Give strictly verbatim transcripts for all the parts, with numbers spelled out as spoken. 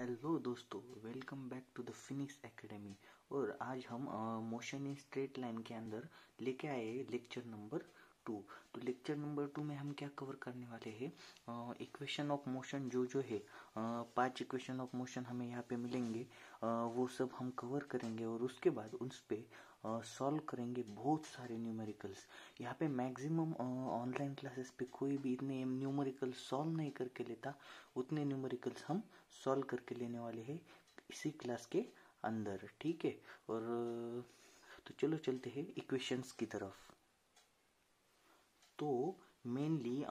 Hello दोस्तों, welcome back to the Phoenix Academy. और आज हम मोशन इन स्ट्रेट लाइन के अंदर लेके आए लेक्चर नंबर टू। तो लेक्चर नंबर टू में हम क्या कवर करने वाले हैं, इक्वेशन ऑफ मोशन जो जो है uh, पांच इक्वेशन ऑफ मोशन हमें यहाँ पे मिलेंगे, uh, वो सब हम कवर करेंगे और उसके बाद उस पे सॉल्व uh, करेंगे बहुत सारे न्यूमेरिकल्स। यहाँ पे मैक्सिमम ऑनलाइन क्लासेस पे कोई भी इतने न्यूमेरिकल सॉल्व नहीं करके लेता, उतने न्यूमेरिकल्स हम सॉल्व करके लेने वाले हैं इसी क्लास के अंदर, ठीक है। और तो चलो चलते हैं इक्वेशंस की तरफ। तो मेनली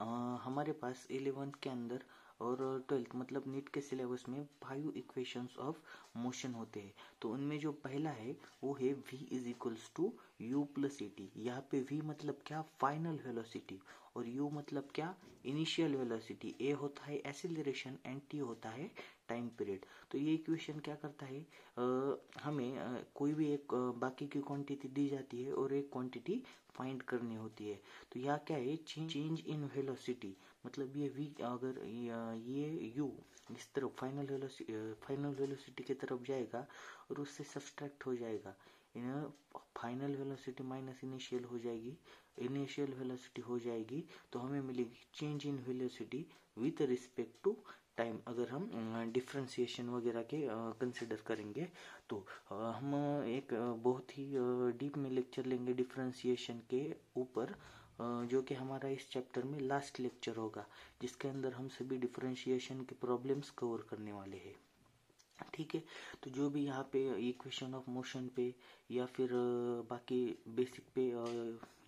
हमारे पास इलेवेंथ के अंदर और ट्वेल्थ मतलब नीट के सिलेबस में फाइव इक्वेशंस ऑफ मोशन होते हैं। तो उनमें जो पहला है वो है v is equals to you plus e t. यहाँ पे v मतलब क्या, फाइनल वेलोसिटी, और u मतलब क्या, इनिशियल वेलोसिटी। a होता है एसिलेशन एंड t होता है टाइम पीरियड। तो ये इक्वेशन क्या करता है, आ, हमें आ, कोई भी एक आ, बाकी की क्वांटिटी दी जाती है और एक क्वांटिटी फाइंड करनी होती है। तो यह क्या है, चेंज इन वेलोसिटी, मतलब ये v अगर ये u इस तरफ फाइनल वेलोसिटी फाइनल वेलोसिटी की तरफ जाएगा और उससे सब्सट्रैक्ट हो जाएगा, फाइनल वेलोसिटी माइनस इनिशियल हो जाएगी, इनिशियल वेलोसिटी हो जाएगी, तो हमें मिलेगी change in velocity with respect to time. अगर हम डिफ्रेंसिएशन वगैरह के कंसिडर करेंगे तो हम एक बहुत ही डीप में लेक्चर लेंगे डिफ्रेंसिएशन के ऊपर, जो कि हमारा इस चैप्टर में लास्ट लेक्चर होगा, जिसके अंदर हम सभी डिफ्रेंशिएशन के प्रॉब्लम्स कवर करने वाले हैं, ठीक है। तो जो भी यहाँ पे इक्वेशन ऑफ मोशन पे या फिर बाकी बेसिक पे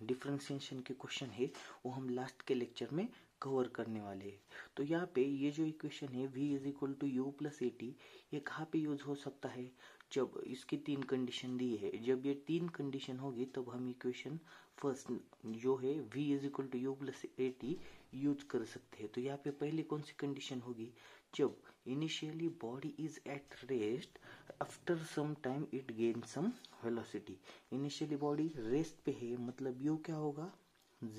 डिफ्रेंशिएशन के क्वेश्चन है वो हम लास्ट के लेक्चर में कवर करने वाले हैं। तो यहाँ पे ये जो इक्वेशन है v is equal to you plus A t, ये कहाँ पे यूज हो सकता है, जब इसकी तीन कंडीशन दी है। जब ये तीन कंडीशन होगी तब हम इक्वेशन फर्स्ट जो है v is equal to you plus A t use कर सकते हैं। तो यहाँ पे पहले कौन सी कंडीशन होगी, जब initially body is at rest, after some time it gain some velocity. Initially body rest पे है मतलब यू क्या होगा,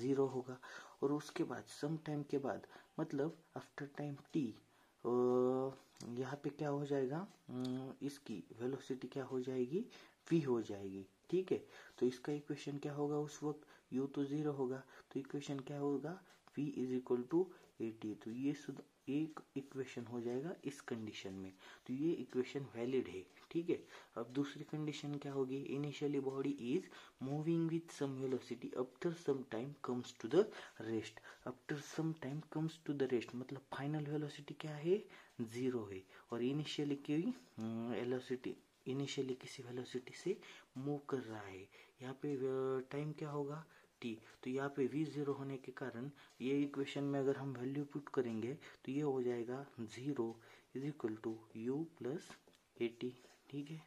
जीरो होगा, और उसके बाद सम टाइम के बाद मतलब आफ्टर टाइम टी, यहाँ पे क्या हो जाएगा, इसकी वेलोसिटी क्या हो जाएगी, वी हो जाएगी, ठीक है। तो इसका इक्वेशन क्या होगा, उस वक्त यू तो जीरो होगा, तो इक्वेशन क्या होगा, v is equal to A t. तो ये एक इक्वेशन हो जाएगा इस कंडीशन में, तो ये इक्वेशन वैलिड है, ठीक है। अब दूसरी कंडीशन क्या होगी, initially body is moving with some velocity after some time comes to the rest. After some time comes to the rest मतलब फाइनल वेलोसिटी क्या है, जीरो है, और इनिशियली की वेलोसिटी इनिशियली किसी वेलोसिटी से मूव कर रहा है। यहाँ पे टाइम क्या होगा, टी। तो यहाँ पे वी जीरो होने के कारण ये इक्वेशन में अगर हम वैल्यू पुट करेंगे तो ये हो जाएगा zero is equal to you plus A t, ठीक है।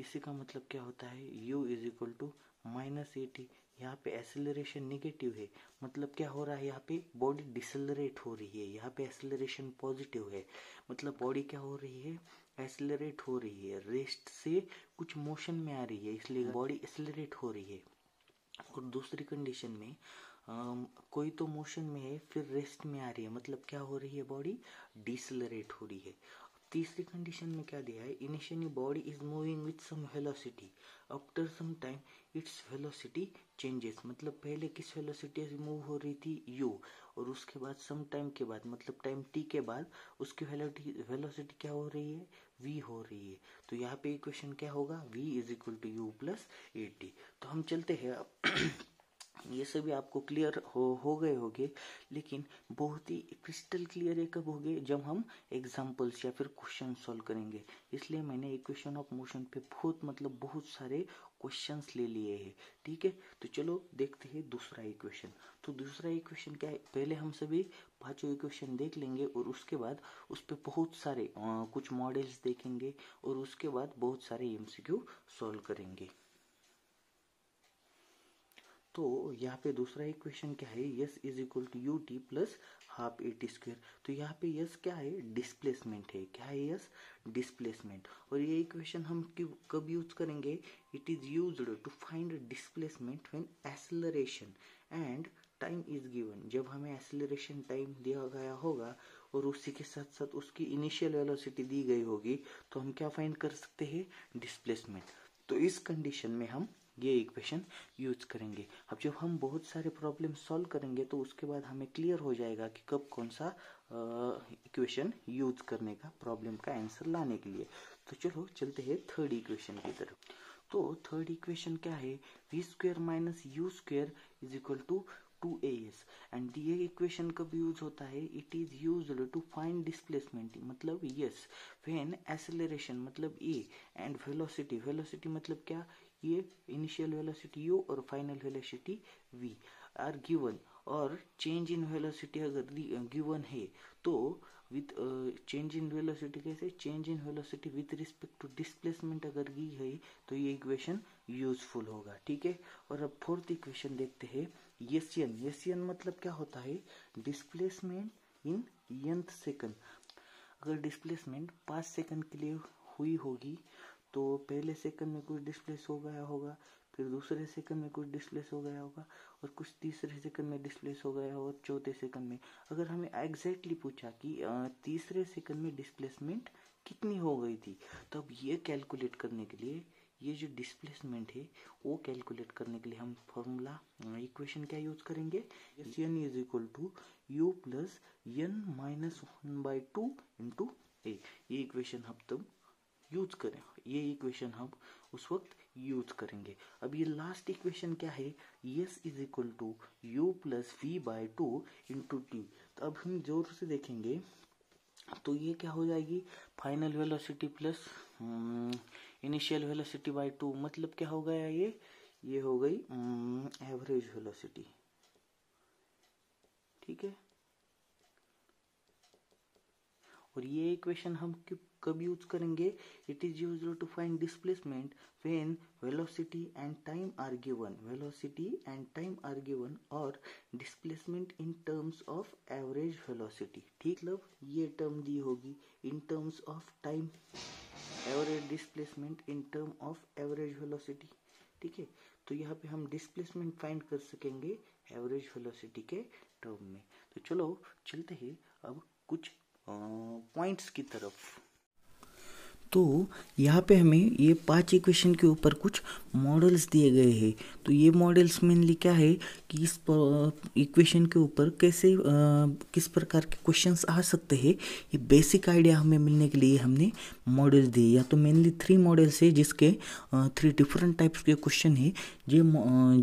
इसी का मतलब क्या होता है, u is equal to minus a t. यहाँ पे एसेलरेशन निगेटिव है, मतलब क्या हो रहा है, यहाँ पे बॉडी डिसलरेट हो रही है। यहाँ पे एसेलरेशन पॉजिटिव है, मतलब बॉडी क्या हो रही है, एसेलरेट हो रही है, रेस्ट से कुछ मोशन में आ रही है, इसलिए बॉडी एसेलरेट हो रही है। और दूसरी कंडीशन में आ, कोई तो मोशन में है फिर रेस्ट में आ रही है, मतलब क्या हो रही है, बॉडी डिसलरेट हो रही है। तीसरी कंडीशन में क्या दिया है, initially body is moving with some velocity, after some time its velocity changes, मतलब पहले किस वेलोसिटी से मूव हो रही थी, u, और उसके बाद सम टाइम के बाद मतलब टाइम t के बाद उसकी वेलोसिटी क्या हो रही है, v हो रही है। तो यहाँ पे इक्वेशन क्या होगा, v is equal to you plus A t. तो हम चलते हैं, ये सभी आपको क्लियर हो हो गए होंगे, लेकिन बहुत ही क्रिस्टल क्लियर ये कब होंगे, जब हम एग्जांपल्स या फिर क्वेश्चन सॉल्व करेंगे। इसलिए मैंने इक्वेशन ऑफ मोशन पे बहुत मतलब बहुत सारे क्वेश्चंस ले लिए हैं, ठीक है। तो चलो देखते हैं दूसरा इक्वेशन। तो दूसरा इक्वेशन क्या है, पहले हम सभी पांचों इक्वेशन देख लेंगे और उसके बाद उस पर बहुत सारे आ, कुछ मॉडल्स देखेंगे और उसके बाद बहुत सारे एमसीक्यू सॉल्व करेंगे। तो यहाँ पे दूसरा इक्वेशन क्या है, s is equal to U T plus half A T square. तो यहाँ पे यस क्या है, डिस्प्लेसमेंट है। क्या है, यस डिस्प्लेसमेंट। और ये इक्वेशन हम कब यूज करेंगे, it is used to find displacement when acceleration and time is given. जब हमें एसेलरेशन टाइम दिया गया होगा और उसी के साथ साथ उसकी इनिशियल वेलोसिटी दी गई होगी, तो हम क्या फाइंड कर सकते हैं, डिस्प्लेसमेंट। तो इस कंडीशन में हम ये इक्वेशन यूज करेंगे। अब जब हम बहुत सारे प्रॉब्लम सॉल्व करेंगे तो उसके बाद हमें क्लियर हो जाएगा कि कब कौन सा इक्वेशन यूज करने का प्रॉब्लम का आंसर लाने के लिए। तो चलो चलते हैं थर्ड इक्वेशन की तरफ। तो थर्ड इक्वेशन क्या है, v square minus u square is equal to two A s. And ये इक्वेशन कब यूज होता है, it is used to find displacement मतलब यस, व्हेन एक्सेलरेशन मतलब ए एंड वेलोसिटी, वेलोसिटी मतलब क्या, ये इनिशियल वेलोसिटी u और final velocity v are given, और चेंज इन वेलोसिटी अगर गिवन है तो विद चेंज इन वेलोसिटी, कैसे change in velocity with respect to displacement अगर दी है तो ये इक्वेशन यूजफुल होगा। ठीक है, और अब फोर्थ इक्वेशन देखते हैं, येसियन। येसियन मतलब क्या होता है, डिस्प्लेसमेंट इन यंथ सेकंड। अगर डिस्प्लेसमेंट पाँच सेकंड के लिए हुई होगी तो पहले सेकंड में कुछ डिस्प्लेस हो गया होगा, फिर दूसरे सेकंड में कुछ डिस्प्लेस हो गया होगा, और कुछ तीसरे सेकंड में डिस्प्लेस हो गया होगा, और चौथे सेकंड में। अगर हमें एग्जैक्टली पूछा कि तीसरे सेकंड में डिस्प्लेसमेंट कितनी हो गई थी, तो अब ये कैलकुलेट करने के लिए, ये जो डिस्प्लेसमेंट है वो कैलकुलेट करने के लिए हम फॉर्मूला इक्वेशन क्या यूज करेंगे, n is equal to you plus n minus one by two into a. ये इक्वेशन हम तब यूज करें, ये इक्वेशन हम उस वक्त यूज करेंगे। अब ये लास्ट इक्वेशन क्या है, s is equal to you plus we by two into T. तो अब हम जोर से देखेंगे तो ये क्या हो जाएगी, final velocity plus initial velocity by two, मतलब क्या हो गया ये, ये हो गई एवरेज वेलोसिटी। ठीक है, और ये इक्वेशन हम कब यूज करेंगे, it is used to find displacement when velocity and time are given, velocity and time are given, और displacement in terms of average velocity. ठीक, मतलब ये टर्म दी होगी in terms of time, average displacement in term of average velocity. ठीक है, तो यहाँ पे हम डिस्प्लेसमेंट फाइंड कर सकेंगे एवरेज वेलोसिटी के टर्म में। तो चलो चलते हैं अब कुछ पॉइंट्स की तरफ। तो यहाँ पे हमें ये पांच इक्वेशन के ऊपर कुछ मॉडल्स दिए गए हैं। तो ये मॉडल्स मेनली क्या है कि इस इक्वेशन के ऊपर कैसे आ, किस प्रकार के क्वेश्चंस आ सकते हैं, ये बेसिक आइडिया हमें मिलने के लिए हमने मॉडल्स दिए। या तो मेनली थ्री मॉडल्स है जिसके आ, थ्री डिफरेंट टाइप्स के क्वेश्चन है। जो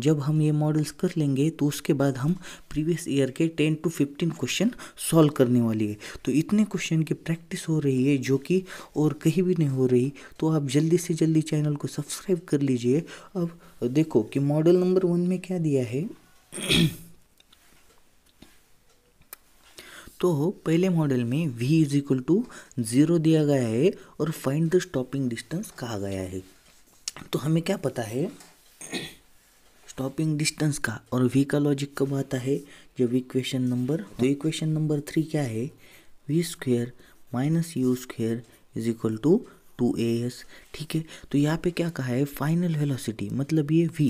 जब हम ये मॉडल्स कर लेंगे तो उसके बाद हम प्रीवियस ईयर के ten two fifteen question solve करने वाली है। तो इतने क्वेश्चन की प्रैक्टिस हो रही है जो कि और कहीं भी नहीं हो रही। तो आप जल्दी से जल्दी चैनल को सब्सक्राइब कर लीजिए। अब देखो कि मॉडल नंबर वन में क्या दिया है। तो पहले मॉडल में v is equal to zero दिया गया है और फाइंड द स्टॉपिंग डिस्टेंस कहा गया है। तो हमें क्या पता है स्टॉपिंग डिस्टेंस का, और v का लॉजिक कब आता है, जब इक्वेशन नंबर तो इक्वेशन नंबर थ्री क्या है, we square minus you square is equal to two A s. ठीक है, तो यहाँ पे क्या कहा है, फाइनल वेलोसिटी मतलब ये v,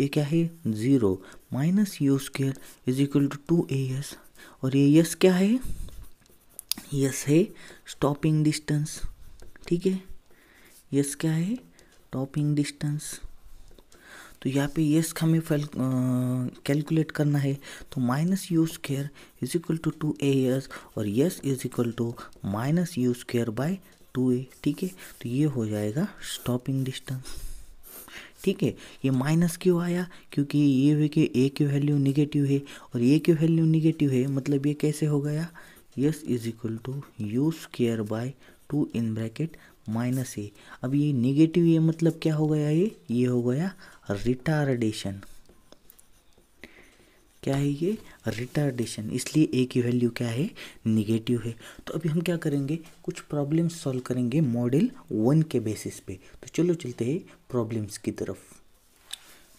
ये क्या है zero, minus you square is equal to two A s, और ये s क्या है, s है स्टॉपिंग डिस्टेंस। ठीक है, s क्या है, स्टॉपिंग डिस्टेंस। तो यहाँ पे s हमें कैलकुलेट करना है। तो minus you square is equal to two A s, और s is equal to minus you square by two a. ठीक है, तो ये हो जाएगा स्टॉपिंग डिस्टेंस। ठीक है, ये माइनस क्यों आया, क्योंकि ये है कि ए की वैल्यू निगेटिव है, और ए की वैल्यू निगेटिव है मतलब ये कैसे हो गया, s is equal to u square by two in bracket minus a. अब ये निगेटिव ये मतलब क्या हो गया, ये ये हो गया रिटार्डेशन। क्या है ये, रिटार्डेशन, इसलिए ए की वैल्यू क्या है, निगेटिव है। तो अभी हम क्या करेंगे, कुछ प्रॉब्लम सॉल्व करेंगे मॉडल वन के बेसिस पे। तो चलो चलते हैं प्रॉब्लम्स की तरफ।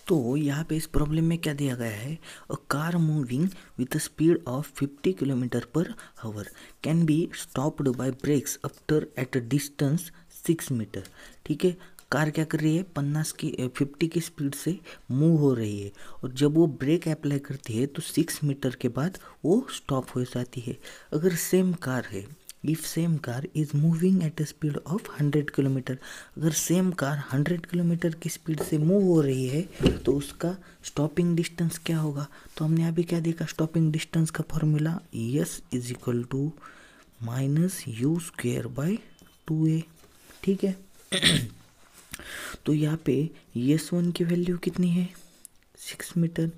तो यहाँ पे इस प्रॉब्लम में क्या दिया गया है, a car moving with a speed of fifty kilometer per hour can be stopped by brakes after at a distance six meter. ठीक है, कार क्या कर रही है, पन्नास की फिफ्टी की स्पीड से मूव हो रही है और जब वो ब्रेक अप्लाई करती है तो सिक्स मीटर के बाद वो स्टॉप हो जाती है। अगर सेम कार है, if same car is moving at a speed of hundred kilometer, अगर सेम कार हंड्रेड किलोमीटर की स्पीड से मूव हो रही है तो उसका स्टॉपिंग डिस्टेंस क्या होगा। तो हमने अभी क्या देखा, स्टॉपिंग डिस्टेंस का formula s is equal to minus you square by two a, ठीक है। तो यहाँ पे एस वन की वैल्यू कितनी है, सिक्स मीटर।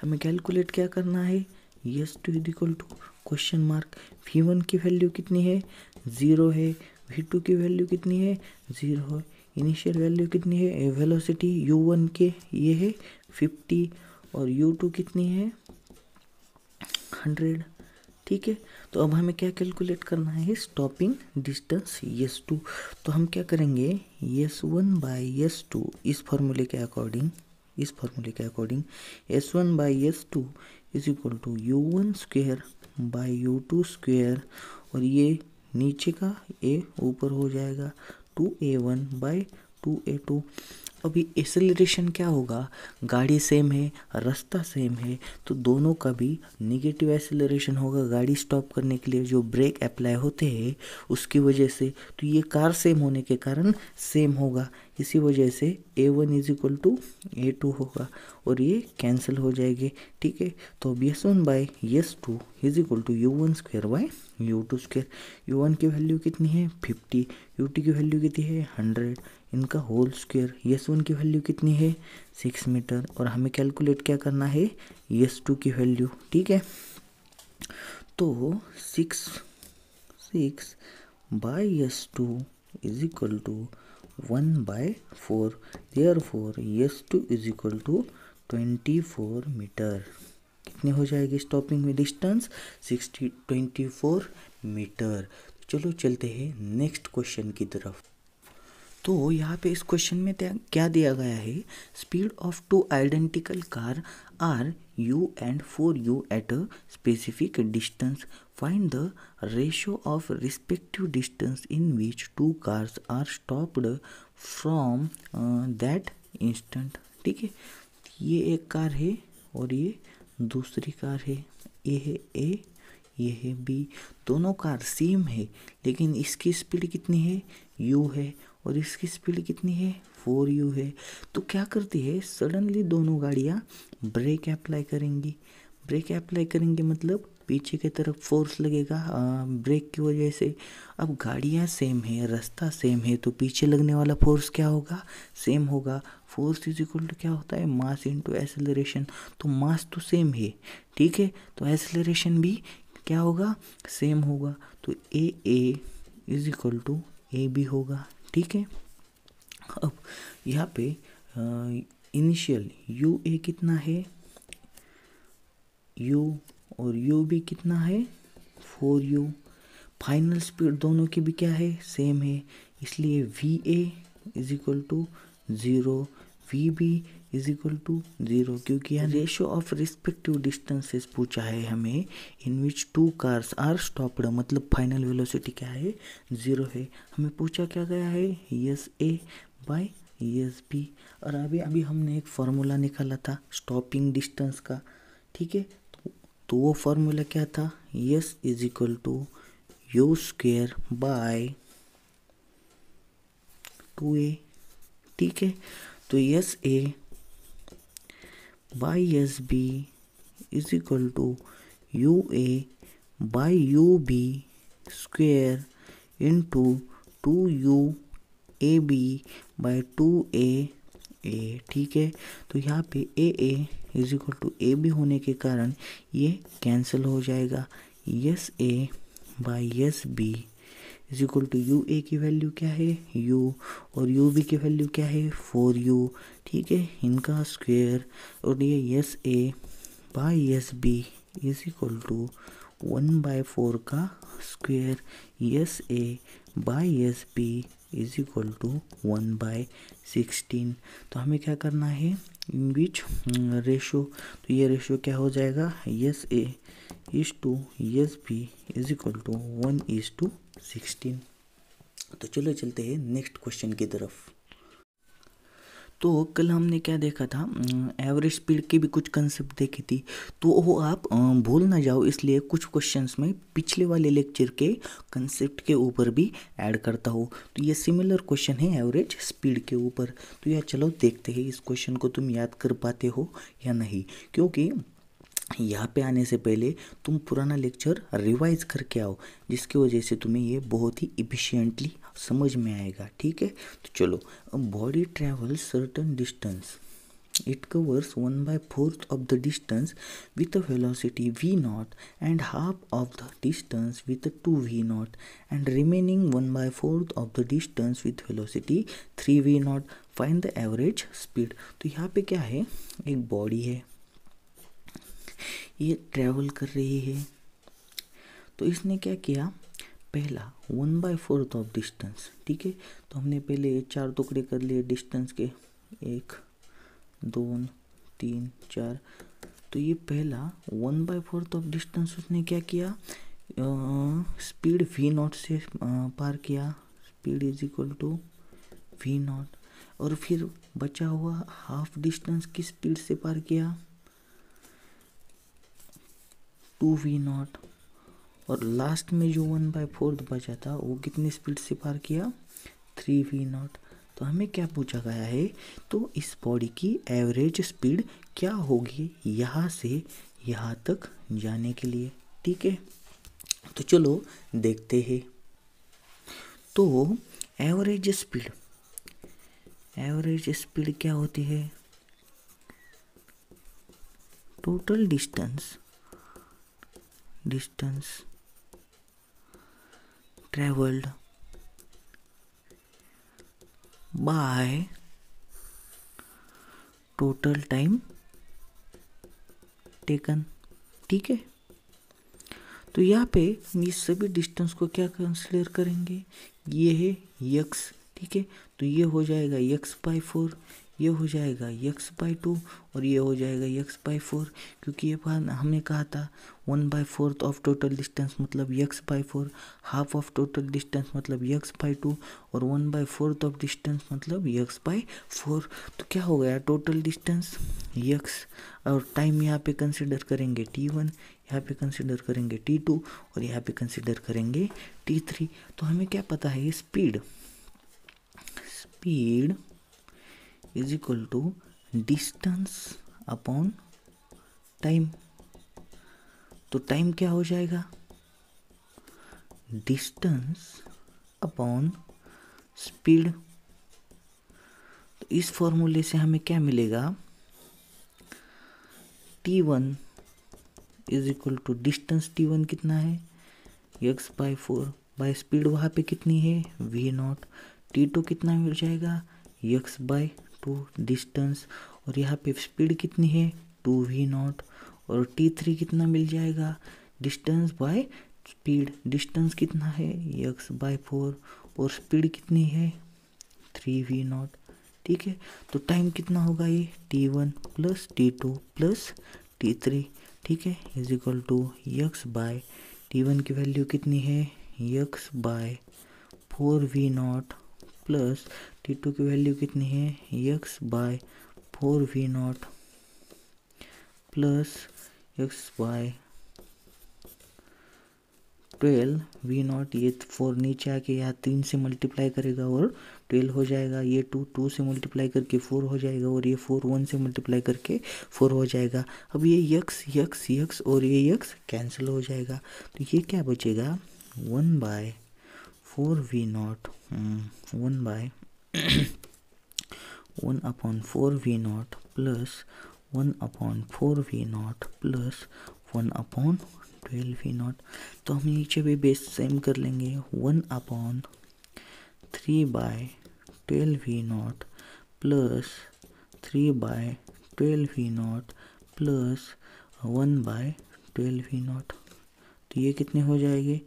हमें कैलकुलेट क्या करना है, s two is equal to question mark. V one की वैल्यू कितनी है, ज़ीरो है। वी टू की वैल्यू कितनी है, ज़ीरो है। इनिशियल वैल्यू कितनी है, वेलोसिटी यू वन के ये है फिफ्टी और यू टू कितनी है, हंड्रेड, ठीक है। तो अब हमें क्या कैलकुलेट करना है, स्टॉपिंग डिस्टेंस एस टू। तो हम क्या करेंगे, s one by S two इस फार्मूले के अकॉर्डिंग इस फार्मूले के according s one by S two is equal to u one square by u two square और ये नीचे का ए ऊपर हो जाएगा two A one by two a two. अभी एक्सेलरेशन क्या होगा, गाड़ी सेम है, रास्ता सेम है, तो दोनों का भी नेगेटिव एक्सेलरेशन होगा। गाड़ी स्टॉप करने के लिए जो ब्रेक अप्लाई होते हैं उसकी वजह से, तो ये कार सेम होने के कारण सेम होगा, इसी वजह से a one is equal to a two होगा और ये कैंसिल हो जाएगी, ठीक है। तो अब s one by S two is equal to u one square by u two square. U one की वैल्यू कितनी है फिफ्टी, यू टू की वैल्यू कितनी है हंड्रेड, इनका होल स्क्वेयर। एस वन की वैल्यू कितनी है, सिक्स मीटर और हमें कैलकुलेट क्या करना है, एस टू की वैल्यू, ठीक है। तो six six by S two is equal to one by four, there four s two is equal to twenty four meter. कितनी हो जाएगी स्टॉपिंग में distance, sixty twenty four meter. चलो चलते हैं नेक्स्ट क्वेश्चन की तरफ। तो यहाँ पे इस क्वेश्चन में क्या दिया गया है, speed of two identical car are u and four u at a specific distance, find the ratio of respective distance in which two cars are stopped from that instant, ठीक है। ये एक कार है और ये दूसरी कार है, ये है ए, ये है बी, दोनों कार सेम है लेकिन इसकी स्पीड कितनी है, यू है और इसकी स्पीड कितनी है, फोर यू है। तो क्या करती है, सडनली दोनों गाड़ियाँ ब्रेक अप्लाई करेंगी। ब्रेक अप्लाई करेंगे मतलब पीछे की तरफ फोर्स लगेगा ब्रेक की वजह से। अब गाड़ियाँ सेम है, रास्ता सेम है, तो पीछे लगने वाला फोर्स क्या होगा, सेम होगा। फोर्स इज इक्वल टू क्या होता है, मास इनटू एक्सेलरेशन। तो मास तो सेम है, ठीक है, तो एक्सेलरेशन भी क्या होगा, सेम होगा। तो a a is equal to a b होगा, ठीक है। अब यहाँ पे इनिशियल यू ए कितना है, यू और यू भी कितना है, फोर यू। फाइनल स्पीड दोनों की भी क्या है, सेम है, इसलिए v a is equal to zero, v b is equal to zero, क्योंकि यहाँ रेशियो ऑफ रिस्पेक्टिव डिस्टेंसेस पूछा है हमें। In which two cars are stopped मतलब फाइनल वेलोसिटी क्या है, ज़ीरो है। हमें पूछा क्या गया है, s a by s b. और अभी अभी हमने एक फार्मूला निकाला था स्टॉपिंग डिस्टेंस का, ठीक है। तो वो फार्मूला क्या था, s is equal to u square by two a, ठीक है। तो s a by s b is equal to u a by u b square into two u a b by two a a, ठीक है। तो यहाँ पे a a is equal to a b होने के कारण ये कैंसिल हो जाएगा। S a by s b is equal to u a की वैल्यू क्या है, यू और यू बी की वैल्यू क्या है, फोर यू, ठीक है, इनका स्क्वेयर और ये s a by s b is equal to one by four का square, s a by s b is equal to one by sixteen. तो हमें क्या करना है, इन विच रेशो, तो ये रेशो क्या हो जाएगा, s a is to s b is equal to one is to sixteen. तो चलो चलते हैं नेक्स्ट क्वेश्चन की तरफ। तो कल हमने क्या देखा था, एवरेज स्पीड की भी कुछ कंसेप्ट देखी थी, तो वो आप भूल ना जाओ, इसलिए कुछ क्वेश्चंस में पिछले वाले लेक्चर के कंसेप्ट के ऊपर भी ऐड करता हूँ। तो ये सिमिलर क्वेश्चन है एवरेज स्पीड के ऊपर। तो यह चलो देखते हैं इस क्वेश्चन को तुम याद कर पाते हो या नहीं, क्योंकि यहाँ पे आने से पहले तुम पुराना लेक्चर रिवाइज करके आओ, जिसकी वजह से तुम्हें ये बहुत ही एफिशिएंटली समझ में आएगा। ठीक है, तो चलो। Body travel certain distance, it covers one by fourth of the distance with a velocity v naught and half of the distance with two v naught and remaining one by fourth of the distance with velocity three v naught, find the average speed. तो यहाँ पे क्या है, एक body है, ये travel कर रही है, तो इसने क्या किया, पहला one by fourth of distance. ठीक है, तो हमने पहले चार टुकड़े कर लिए डिस्टेंस के, एक दो तीन चार। तो ये पहला one by fourth of distance उसने क्या किया, स्पीड वी नॉट से पार किया, speed is equal to v naught, और फिर बचा हुआ हाफ डिस्टेंस की स्पीड से पार किया टू वी नॉट, और लास्ट में जो वन बाई फोर्थ बचा था वो कितनी स्पीड से पार किया, थ्री वी नॉट। तो हमें क्या पूछा गया है, तो इस बॉडी की एवरेज स्पीड क्या होगी यहाँ से यहाँ तक जाने के लिए। ठीक है, तो चलो देखते हैं। तो एवरेज स्पीड, एवरेज स्पीड क्या होती है, total distance distance travelled by total time taken. ठीक है, तो यहाँ पे ये सभी डिस्टेंस को क्या कंसिडर करेंगे, ये है यक्स। ठीक है, तो ये हो जाएगा यक्स बाई फोर, ये हो जाएगा यक्स बाई टू, और ये हो जाएगा यक्स बाई फोर, क्योंकि ये हमने कहा था one by fourth of total distance मतलब x by four, half of total distance मतलब यक्स बाई टू, और one by fourth of distance मतलब यक्स बाई फोर। तो क्या हो गया, टोटल डिस्टेंस यक्स, और टाइम यहाँ पे कंसिडर करेंगे टी वन, यहाँ पे कंसिडर करेंगे टी टू, और यहाँ पे कंसिडर करेंगे टी थ्री। तो हमें क्या पता है, speed speed is equal to distance upon time. तो टाइम क्या हो जाएगा, डिस्टेंस अपॉन स्पीड। तो इस फॉर्मूले से हमें क्या मिलेगा, t one is equal to distance, t one कितना है x by four, by speed वहाँ पे कितनी है वी नॉट, टी टू कितना मिल जाएगा एक्स बाई टू डिस्टेंस, और यहाँ पे स्पीड कितनी है टू वी नॉट, और टी थ्री कितना मिल जाएगा डिस्टेंस बाय स्पीड, डिस्टेंस कितना है एक्स बाई फोर, और स्पीड कितनी है थ्री वी नॉट। ठीक है, तो टाइम कितना होगा, ये t one plus t two plus t three. ठीक है, is equal to x by t one की वैल्यू कितनी है x by four v naught, plus t two की वैल्यू कितनी है x by four v naught plus x by twelve v naught. ये four नीचे आके यहाँ तीन से मल्टीप्लाई करेगा और ट्वेल्व हो जाएगा, ये टू टू से मल्टीप्लाई करके फोर हो जाएगा, और ये फोर वन से मल्टीप्लाई करके फोर हो जाएगा। अब ये यक्स यक्स यक्स और ये यक्स कैंसिल हो जाएगा, तो ये क्या बचेगा one by four v naught, one by one upon four v naught plus one upon four v naught plus one upon twelve v naught. तो हम नीचे भी बेस सेम कर लेंगे, one upon three by twelve v naught plus three by twelve v naught plus one by twelve v naught. तो ये कितने हो जाएंगे,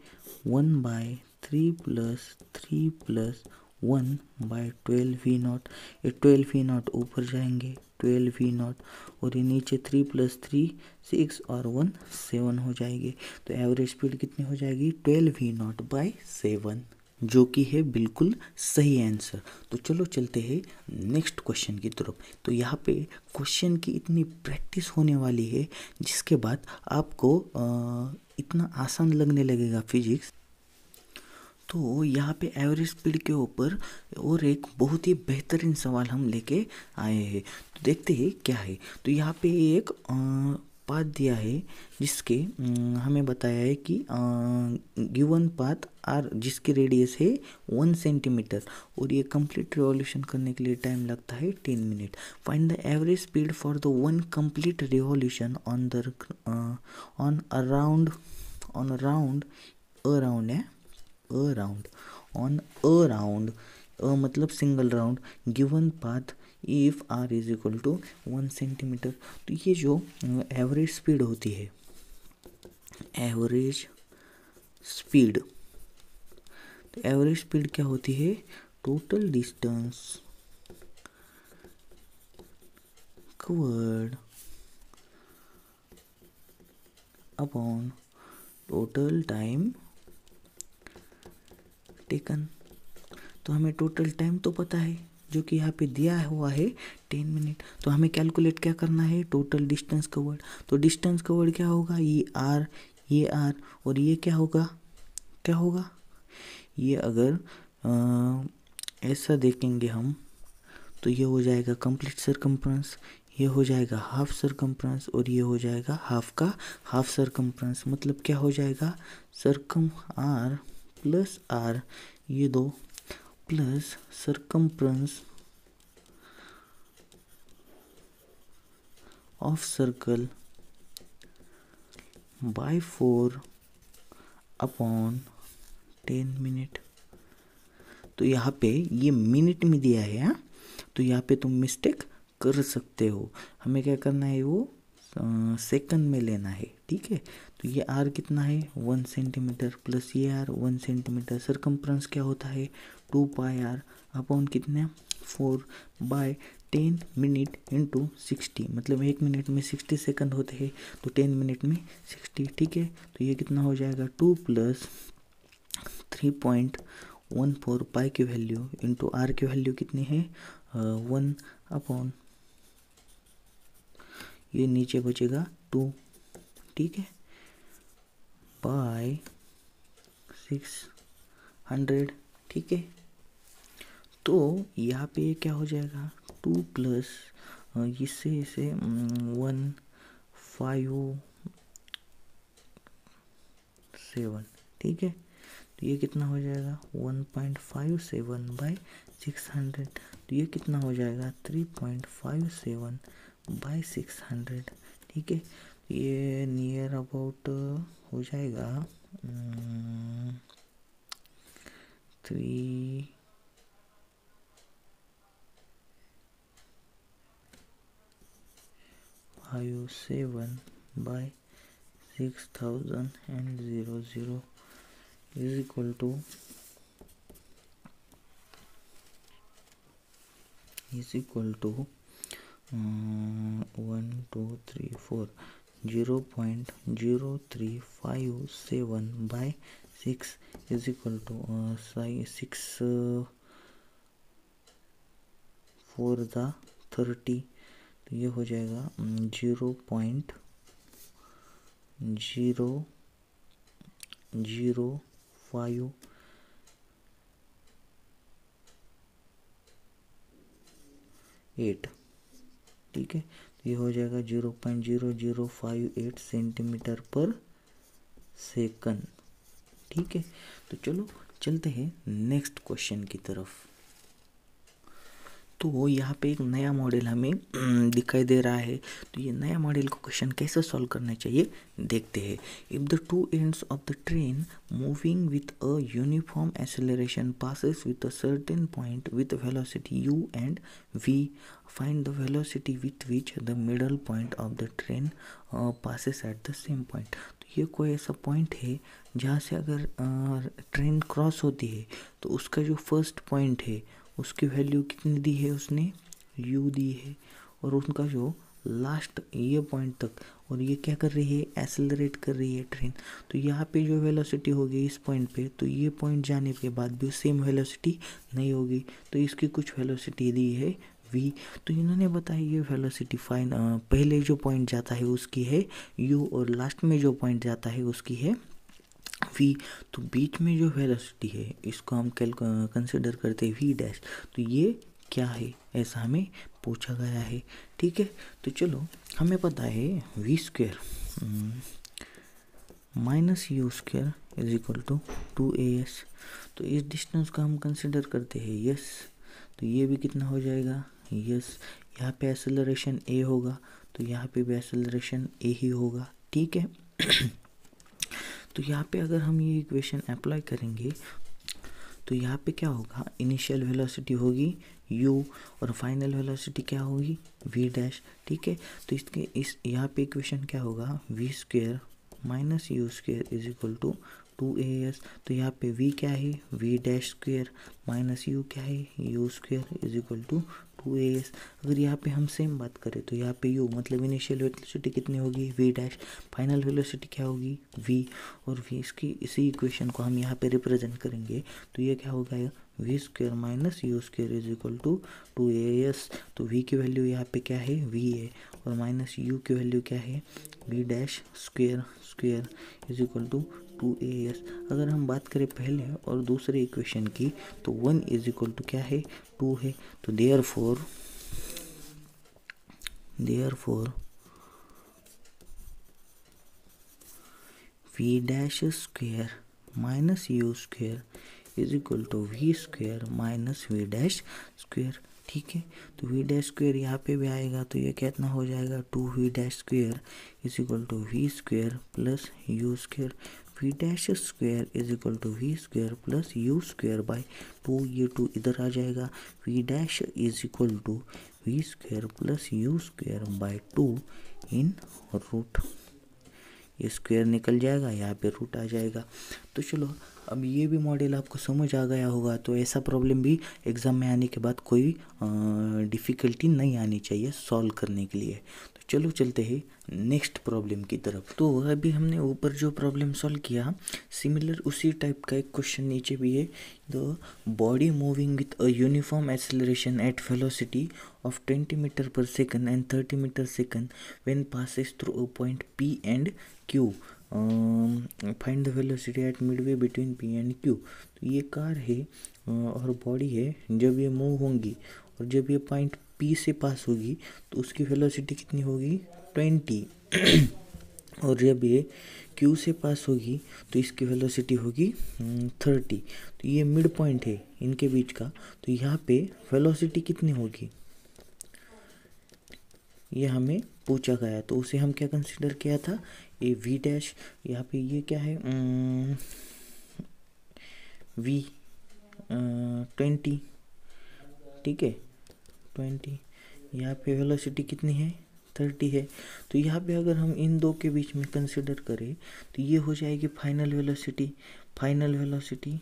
one by three plus three plus one by twelve v naught, ये twelve v naught ऊपर जाएंगे twelve v naught, और ये नीचे थ्री प्लस थ्री सिक्स और वन सेवन हो जाएंगे। तो एवरेज स्पीड कितनी हो जाएगी, twelve v naught by seven. जो कि है बिल्कुल सही आंसर। तो चलो चलते हैं नेक्स्ट क्वेश्चन की तरफ। तो यहाँ पे क्वेश्चन की इतनी प्रैक्टिस होने वाली है जिसके बाद आपको आ, इतना आसान लगने लगेगा फिजिक्स। तो यहाँ पे एवरेज स्पीड के ऊपर और एक बहुत ही बेहतरीन सवाल हम लेके आए हैं। तो देखते हैं क्या है। तो यहाँ पे एक आ, पाथ दिया है जिसके हमें बताया है कि गिवन पाथ आर जिसकी रेडियस है वन सेंटीमीटर और ये कंप्लीट रिवॉल्यूशन करने के लिए टाइम लगता है ten minute. Find the average speed for the one complete revolution on the on around on around around है अराउंड ऑन अराउंड अ मतलब single round given path if r is equal to one centimeter. तो ये जो average speed होती है average speed तो average speed क्या होती है total distance covered upon total time taken. तो हमें टोटल टाइम तो पता है जो कि यहाँ पे दिया हुआ है टेन मिनट। तो हमें कैलकुलेट क्या करना है टोटल डिस्टेंस कवर्ड। तो डिस्टेंस कवर्ड क्या होगा ये आर ये आर और ये क्या होगा क्या होगा ये अगर आ, ऐसा देखेंगे हम तो ये हो जाएगा कंप्लीट सरकम्फ्रेंस, ये हो जाएगा हाफ सरकम्फ्रेंस और ये हो जाएगा हाफ का हाफ सरकम्फ्रेंस। मतलब क्या हो जाएगा सरकम आर प्लस आर ये दो plus circumference of circle by four upon ten minute. तो यहाँ पे ये मिनट में दिया है हा? तो यहाँ पे तुम मिस्टेक कर सकते हो। हमें क्या करना है वो सेकंड में लेना है, ठीक है। तो ये आर कितना है वन सेंटीमीटर प्लस ये आर वन सेंटीमीटर। सरकम्फ्रेंस क्या होता है टू पाई आर अपॉन कितना four by ten minute into sixty. मतलब एक मिनट में सिक्सटी सेकंड होते हैं तो टेन मिनट में सिक्सटी, ठीक है। तो ये कितना हो जाएगा two plus three point one four pi की वैल्यू इंटू आर की वैल्यू कितनी है वन अपॉन ये नीचे बचेगा टू, ठीक है, बाय सिक्स हंड्रेड, ठीक है। तो यहाँ पे क्या हो जाएगा टू प्लस इससे इसे वन फाइव सेवन, ठीक है। तो ये कितना हो जाएगा one point five seven by six hundred. तो ये कितना हो जाएगा three point five seven by six hundred, ठीक है। ये नियर अबाउट हो जाएगा three five seven by six thousand and zero zero is equal to is equal to one two three four zero point zero three five seven by six is equal to sigh six four the thirty. तो ये हो जाएगा zero point zero zero five eight, ठीक है। तो ये हो जाएगा zero point zero zero five eight centimetre per second, ठीक है। तो चलो चलते हैं नेक्स्ट क्वेश्चन की तरफ। तो यहाँ पे एक नया मॉडल हमें दिखाई दे रहा है। तो ये नया मॉडल को क्वेश्चन कैसे सॉल्व करना चाहिए देखते हैं। If the two ends of the train moving with a uniform acceleration passes with a certain point with velocity u and v, find the velocity with which the middle point of the train passes at the same point. ये कोई ऐसा point है जहाँ से अगर train cross होती है तो उसका जो फर्स्ट पॉइंट है उसकी वैल्यू कितनी दी है उसने यू दी है और उनका जो लास्ट ये पॉइंट तक और ये क्या कर रही है, एक्सेलरेट कर रही है ट्रेन। तो यहाँ पे जो वेलोसिटी होगी इस पॉइंट पे, तो ये पॉइंट जाने के बाद भी सेम वेलोसिटी नहीं होगी, तो इसकी कुछ वेलोसिटी दी है वी। तो इन्होंने बताया ये वेलोसिटी फाइन पहले जो पॉइंट जाता है उसकी है यू और लास्ट में जो पॉइंट जाता है उसकी है वी। तो बीच में जो वेलोसिटी है इसको हम कंसिडर करते हैं वी डैश। तो ये क्या है ऐसा हमें पूछा गया है, ठीक है। तो चलो हमें पता है we square minus you square is equal to two A S. तो इस डिस्टेंस का हम कंसिडर करते हैं यस। तो ये भी कितना हो जाएगा यस, यहाँ पे एक्सेलरेशन ए होगा तो यहाँ पे भी एक्सेलरेशन ए ही होगा, ठीक है। तो यहाँ पे अगर हम ये इक्वेशन अप्लाई करेंगे तो यहाँ पे क्या होगा, इनिशियल वेलोसिटी होगी u और फाइनल वेलोसिटी क्या होगी v डैश, ठीक है। तो इसके इस यहाँ पे इक्वेशन क्या होगा, V square minus you square is equal to two A S. तो यहाँ पे v क्या है, v dash square minus U क्या है, u square is equal to two A S. अगर यहाँ पे हम सेम बात करें तो यहाँ पे u मतलब इनिशियल वेलोसिटी कितनी होगी v डैश, फाइनल वेलोसिटी क्या होगी v, और v इसकी इसी इक्वेशन को हम यहाँ पे रिप्रेजेंट करेंगे तो ये क्या होगा V square minus you square is equal to two A S. तो v की वैल्यू यहाँ पे क्या है v है और माइनस u की वैल्यू क्या है v dash square square is equal to two A S. अगर हम बात करें पहले और दूसरे इक्वेशन की तो वन इज इक्वल टू क्या है टू है। तो therefore there four V dash square minus you square is equal to V square minus we dash square, ठीक है। तो वी डैश स्क्वेयर यहाँ पे भी आएगा तो ये कितना हो जाएगा two we dash square is equal to V square plus U square, V dash square is equal to V square plus U square by two. ये टू इधर आ जाएगा, V dash is equal to V square plus U square by two in root, ये square निकल जाएगा यहाँ पे root आ जाएगा। तो चलो अब ये भी मॉडल आपको समझ आ गया होगा, तो ऐसा प्रॉब्लम भी एग्ज़ाम में आने के बाद कोई डिफ़िकल्टी नहीं आनी चाहिए सॉल्व करने के लिए। तो चलो चलते हैं नेक्स्ट प्रॉब्लम की तरफ। तो अभी हमने ऊपर जो प्रॉब्लम सॉल्व किया सिमिलर उसी टाइप का एक क्वेश्चन नीचे भी है। The body moving with a uniform acceleration at velocity of twenty metre per second and thirty metre second when passes through a point P and Q, find the velocity at midway between P and Q. तो ये car है और body है, जब ये move होंगी और जब ये पॉइंट पी से पास होगी तो उसकी वेलोसिटी कितनी होगी ट्वेंटी और जब ये क्यू से पास होगी तो इसकी वेलोसिटी होगी थर्टी। तो ये मिड पॉइंट है इनके बीच का, तो यहाँ पे वेलोसिटी कितनी होगी ये हमें पूछा गया। तो उसे हम क्या कंसिडर किया था, ये वी डैश, यहाँ पे ये क्या है वी ट्वेंटी, ठीक है ट्वेंटी, यहाँ पे वेलोसिटी कितनी है थर्टी है। तो यहाँ पे अगर हम इन दो के बीच में कंसिडर करें तो ये हो जाएगी final velocity, final velocity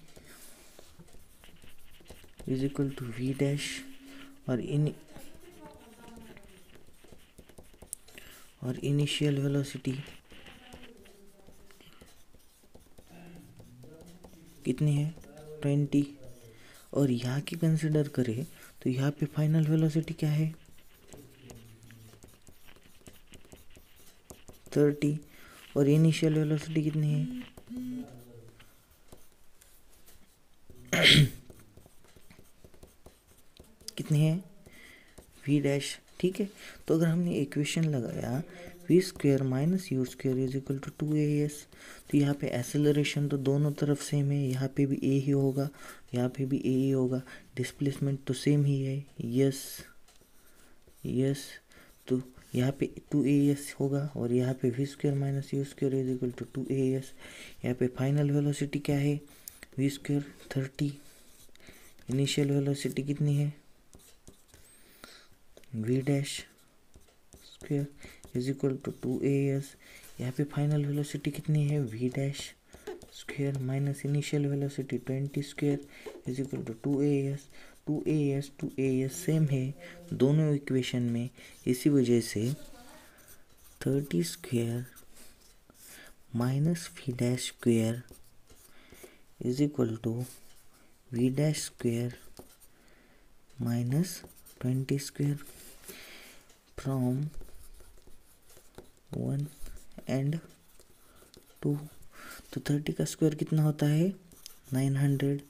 is equal to we dash और इन और इनिशियल वेलोसिटी कितनी है ट्वेंटी। और यहाँ की कंसिडर करें तो यहाँ पे फाइनल वेलोसिटी क्या है थर्टी और इनिशियल वेलोसिटी कितनी है कितनी है v डैश, ठीक है। तो अगर हमने इक्वेशन लगाया V square minus you square is equal to two A S. तो यहाँ पे एक्सेलरेशन तो दोनों तरफ सेम है, यहाँ पे भी ए ही होगा यहाँ पे भी ए ही होगा, डिस्प्लेसमेंट तो सेम ही है यस यस। तो यहाँ पे टू ए एस होगा और यहाँ पे V square minus you square is equal to two A S. यहाँ पे फाइनल वेलोसिटी क्या है we square thirty, initial velocity कितनी है V dash square is equal to two A S. यहाँ पे फाइनल वेलोसिटी कितनी है V dash square minus initial velocity twenty square is equal to two A S. Two A S two A S same है दोनों equation में, इसी वजह से thirty square minus we dash square is equal to we dash square minus twenty square from one and two. तो thirty का square कितना होता है nine hundred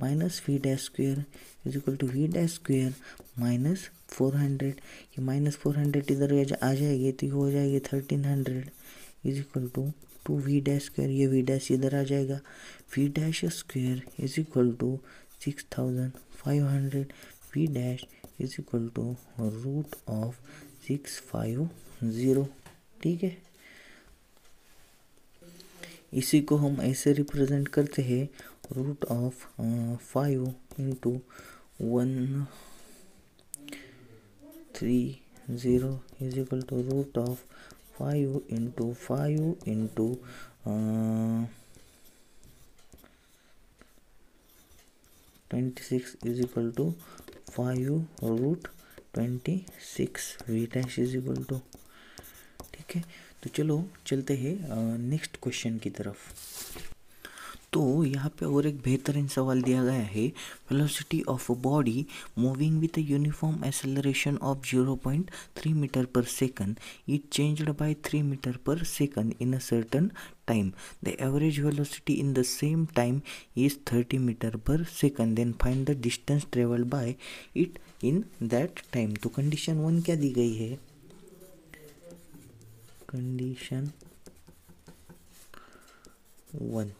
minus we dash square is equal to we dash square minus four hundred. ये minus four hundred इधर आ जाएगी तो ये हो जाएगी thirteen hundred is equal to two we dash square. ये वी डैश इधर आ जाएगा V dash square is equal to six thousand five hundred V dash is equal to root of six five zero. ठीक है, इसी को हम ऐसे रिप्रेजेंट करते हैं root of five into one three zero is equal to root of five into five into twenty six is equal to five root twenty six V dash is equal to. ठीक है, तो चलो चलते हैं next question की तरफ। तो यहाँ पे और एक बेहतरीन सवाल दिया गया है velocity of a body moving with a uniform acceleration of zero point three metre per second it changed by three metre per second in a certain time the average velocity in the same time is thirty metre per second then find the distance travelled by it in that time. तो condition one क्या दी गई है, condition one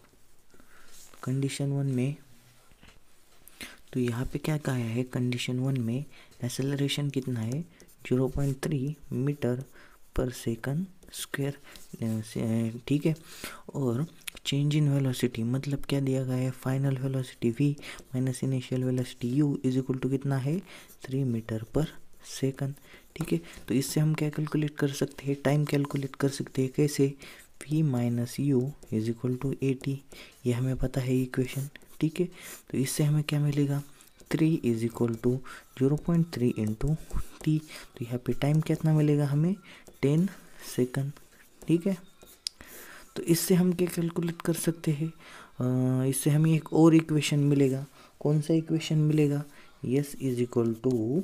condition one में तो यहाँ पे क्या कहा है, कंडीशन वन में एक्सेलरेशन कितना है zero point three metre per second square. ठीक है, और चेंज इन वेलोसिटी मतलब क्या दिया गया है final velocity v minus initial velocity u is equal to कितना है थ्री मीटर पर सेकंड। ठीक है, तो इससे हम क्या कैलकुलेट कर सकते हैं, टाइम कैलकुलेट कर सकते हैं। कैसे, v minus you is equal to A T, ये हमें पता है इक्वेशन। ठीक है, तो इससे हमें क्या मिलेगा three is equal to zero point three into T. तो यहाँ पे टाइम कितना मिलेगा हमें टेन सेकंड। ठीक है, तो इससे हम क्या कैलकुलेट कर सकते हैं, इससे हमें एक और इक्वेशन मिलेगा। कौन सा इक्वेशन मिलेगा, S is equal to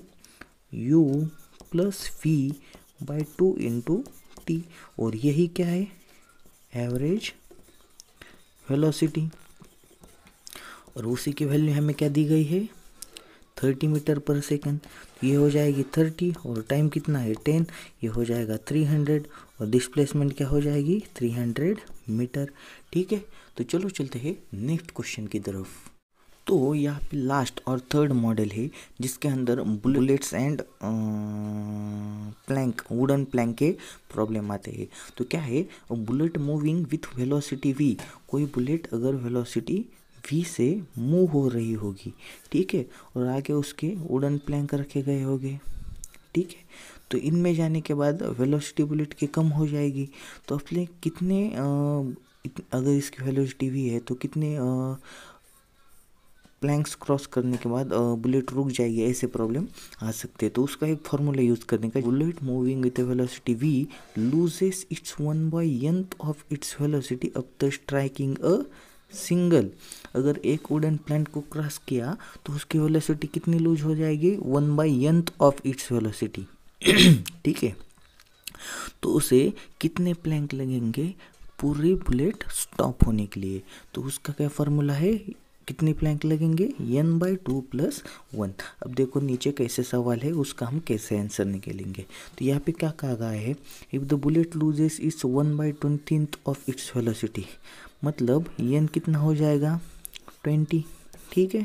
you plus we by two into T, और यही क्या है एवरेज वेलोसिटी, और उसी की वैल्यू हमें क्या दी गई है थर्टी मीटर पर सेकंड। ये हो जाएगी थर्टी और टाइम कितना है टेन, ये हो जाएगा थ्री हंड्रेड और डिस्प्लेसमेंट क्या हो जाएगी थ्री हंड्रेड मीटर। ठीक है, तो चलो चलते हैं नेक्स्ट क्वेश्चन की तरफ। तो यहाँ पे लास्ट और थर्ड मॉडल है जिसके अंदर bullets and plank wooden plank के प्रॉब्लम आते हैं। तो क्या है, bullet moving with velocity v, कोई बुलेट अगर वेलोसिटी v से मूव हो रही होगी। ठीक है, और आगे उसके वुडन प्लैंक रखे गए होंगे। ठीक है, तो इनमें जाने के बाद वेलोसिटी बुलेट की कम हो जाएगी। तो अपने कितने आ, इत, अगर इसकी वेलोसिटी v है तो कितने आ, प्लैंक्स क्रॉस करने के बाद बुलेट रुक जाएगी, ऐसे प्रॉब्लम आ सकते हैं। तो उसका एक फॉर्मूला यूज़ करने का, bullet moving with velocity v loses its one by N of its velocity after striking a single. अगर एक वुडन प्लैंक को क्रॉस किया तो उसकी वेलोसिटी कितनी लूज हो जाएगी one by N of its velocity. ठीक है, तो उसे कितने प्लैंक लगेंगे पूरी बुलेट स्टॉप होने के लिए। तो उसका क्या फॉर्मूला है, कितने प्लैंक लगेंगे N by two plus one. अब देखो नीचे कैसे सवाल है उसका हम कैसे आंसर निकालेंगे। तो यहाँ पे क्या कहा गया है, if the bullet loses its one by twentieth of its velocity, मतलब एन कितना हो जाएगा ट्वेंटी। ठीक है,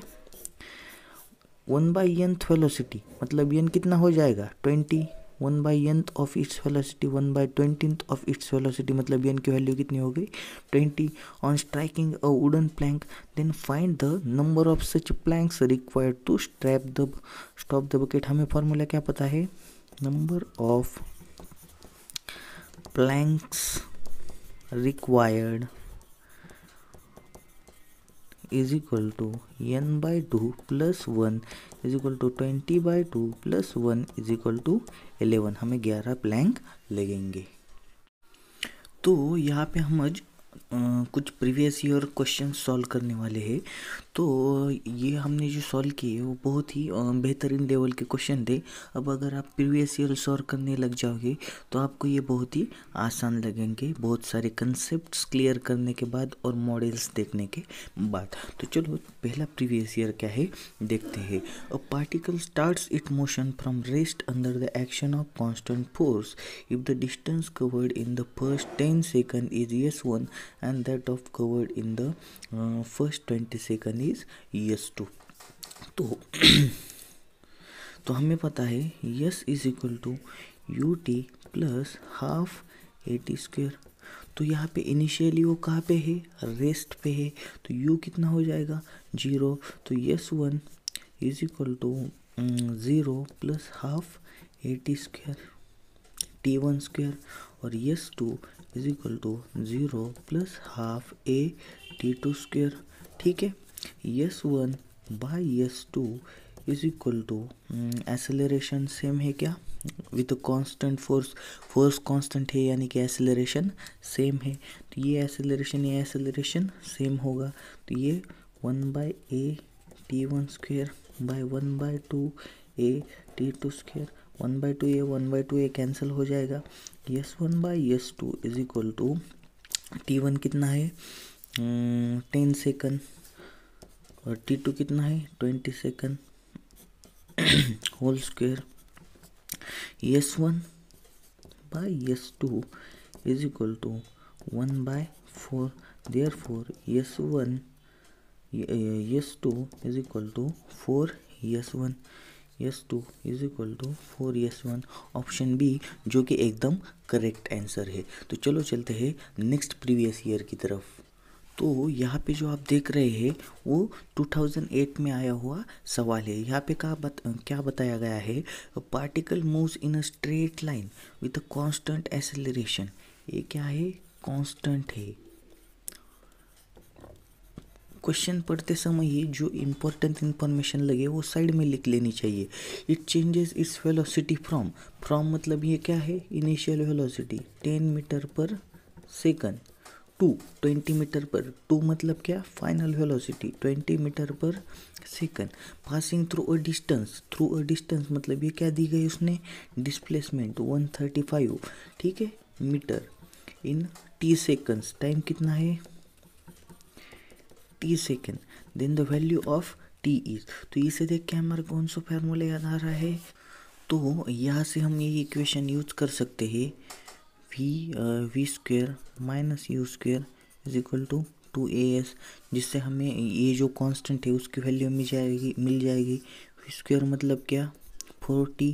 वन बाई एनथ वेलोसिटी मतलब एन कितना हो जाएगा twenty, one by nth of its velocity one by twentieth of its velocity मतलब एन की वैल्यू कितनी हो गई twenty. On striking a wooden plank then find the number of such planks required to strap the stop the bucket. हमें formula क्या पता है, number of planks required is equal to N by two plus one is equal to twenty by two plus one is equal to eleven. हमें ग्यारह Planck लगेंगे। तो यहाँ पे हम आज आ, कुछ प्रीवियस ईयर क्वेश्चन सॉल्व करने वाले हैं। तो ये हमने जो सॉल्व किए वो बहुत ही बेहतरीन लेवल के क्वेश्चन थे। अब अगर आप प्रीवियस ईयर सॉल्व करने लग जाओगे तो आपको ये बहुत ही आसान लगेंगे, बहुत सारे कंसेप्ट्स क्लियर करने के बाद और मॉडल्स देखने के बाद। तो चलो पहला प्रीवियस ईयर क्या है देखते हैं। A particle starts it motion from rest under the action of constant force if the distance covered in the first ten second is S one and that of covered in the uh, first twenty second is S two. तो तो हमें पता है S is equal to U T plus half A T square. तो यहाँ पे initially वो कहाँ पे है, रेस्ट पे है। तो यू कितना हो जाएगा, जीरो। तो S one is equal to zero plus half A T square T one square और S two is equal to zero plus half A T two square. ठीक है, S one by S two is equal to acceleration same है क्या, with constant force, force constant है यानी कि acceleration same है। तो ये एसेलरेशन ये एसेलरेशन सेम होगा। तो ये one by A T one square by one by two A T two square, one by two A one by two A cancel हो जाएगा। S one by S two is equal to T one कितना है ten second और T two कितना है twenty second whole square. S one by S two is equal to one by four, there four S one S two is equal to four S one S two is equal to four S one, option B जो कि एकदम correct answer है। तो चलो चलते हैं next previous year की तरफ। तो यहाँ पे जो आप देख रहे हैं वो टू थाउज़ेंड एट में आया हुआ सवाल है। यहाँ पे क्या बत, क्या बताया गया है, particle moves in a straight line with a constant acceleration. ये क्या है, कांस्टेंट है। क्वेश्चन पढ़ते समय ही जो इम्पोर्टेंट इन्फॉर्मेशन लगे वो साइड में लिख लेनी चाहिए। It changes its velocity from, from मतलब ये क्या है, initial velocity ten metre per second to twenty metre per, to मतलब क्या final velocity twenty metre per second. Passing through a distance, through a distance मतलब ये क्या दी गई उसने, डिस्प्लेसमेंट वन थर्टी फाइव ठीक है metre in T seconds, time कितना है T second, then the value of T is. तो इसे देख के हमारा कौन सा फार्मूला याद आ रहा है, तो यहाँ से हम ये इक्वेशन यूज कर सकते हैं v v square minus you square is equal to two A s, जिससे हमें ये जो कांस्टेंट है उसकी वैल्यू मिल जाएगी मिल जाएगी वी स्क्वेयर मतलब क्या forty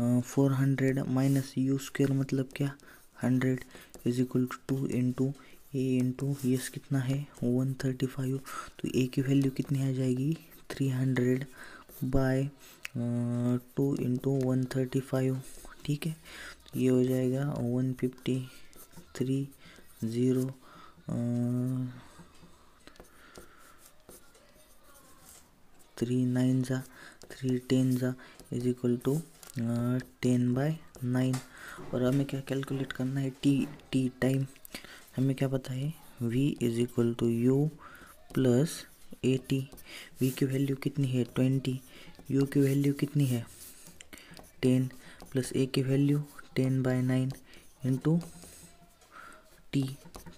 four hundred minus you square मतलब क्या hundred is equal to two into A into S कितना है वन थर्टी फाइव। तो ए की वैल्यू कितनी आ जाएगी three hundred by two into one thirty five ठीक है। तो ये हो जाएगा one fifty three zero three nine जा थ्री टेन जा is equal to ten by nine. और हमें क्या कैलकुलेट करना है टी टी टाइम, हमें क्या पता है v is equal to you plus A T. We की वैल्यू कितनी है ट्वेंटी, u की वैल्यू कितनी है टेन प्लस a की value ten by nine into T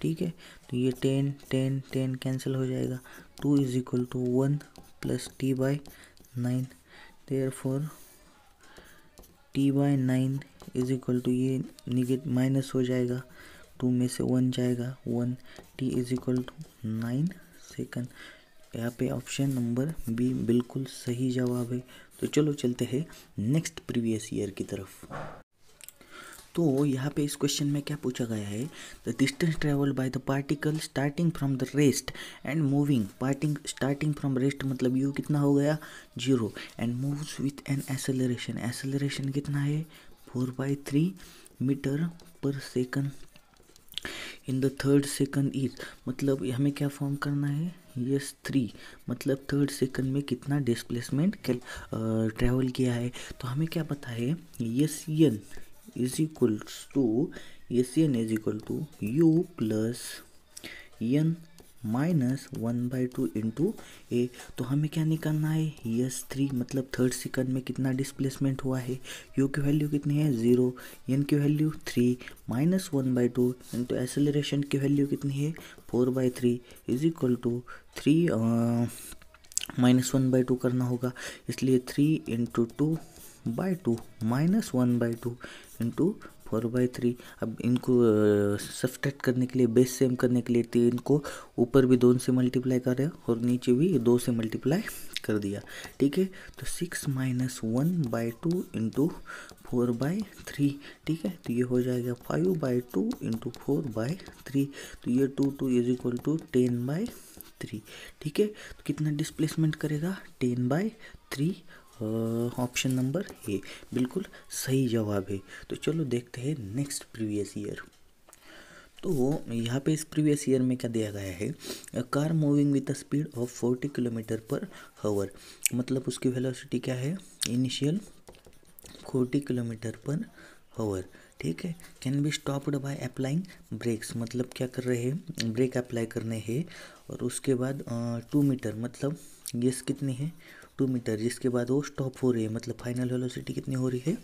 ठीक है। तो ये टेन टेन टेन कैंसिल हो जाएगा, two is equal to one plus t by nine, therefore t by nine is equal to ये निगेट माइनस हो जाएगा, टू में से वन जाएगा one, t is equal to nine second. यहाँ पे ऑप्शन नंबर बी बिल्कुल सही जवाब है। तो चलो चलते हैं नेक्स्ट प्रीवियस ईयर की तरफ। तो यहाँ पे इस क्वेश्चन में क्या पूछा गया है, the distance travelled by the particle starting from the rest and moving, parting starting from rest मतलब यू कितना हो गया zero and moves with an acceleration, acceleration कितना है four by three metre per second in the third second is, मतलब हमें क्या form करना है यस थ्री मतलब थर्ड सेकंड में कितना डिस्प्लेसमेंट ट्रैवल किया है। तो हमें क्या पता है s n is equals to s n is equal to you plus n minus one by two into a. तो हमें क्या निकालना है, यस थ्री, मतलब थर्ड सेकंड में कितना डिस्प्लेसमेंट हुआ है। यू की वैल्यू कितनी है ज़ीरो, एन की value three, minus one by two into acceleration की वैल्यू कितनी है four by three is equal to three minus one by two करना होगा, इसलिए three into two by two minus one by two into four by three. अब इनको subtract करने के लिए, बेस सेम करने के लिए तीन को ऊपर भी दो से मल्टीप्लाई कर रहे हैं और नीचे भी दो से मल्टीप्लाई कर दिया, ठीक है। तो six minus one by two into four by three, ठीक है। तो ये हो जाएगा five by two into four by three, तो ये two two is equal to ten by three, ठीक है। तो कितना डिस्प्लेसमेंट करेगा, ten by three, option number ए बिल्कुल सही जवाब है। तो चलो देखते हैं नेक्स्ट प्रीवियस ईयर। तो यहाँ पे इस प्रीवियस ईयर में क्या दिया गया है, car moving with a speed of forty kilometre per hour, मतलब उसकी वेलोसिटी क्या है initial forty kilometre per hour, ठीक है। Can be stopped by applying brakes, मतलब क्या कर रहे हैं ब्रेक अप्लाई करने हैं, और उसके बाद टू मीटर मतलब गेस कितनी है टू मीटर, जिसके बाद वो स्टॉप हो रही है, मतलब फाइनल वेलोसिटी कितनी हो रही है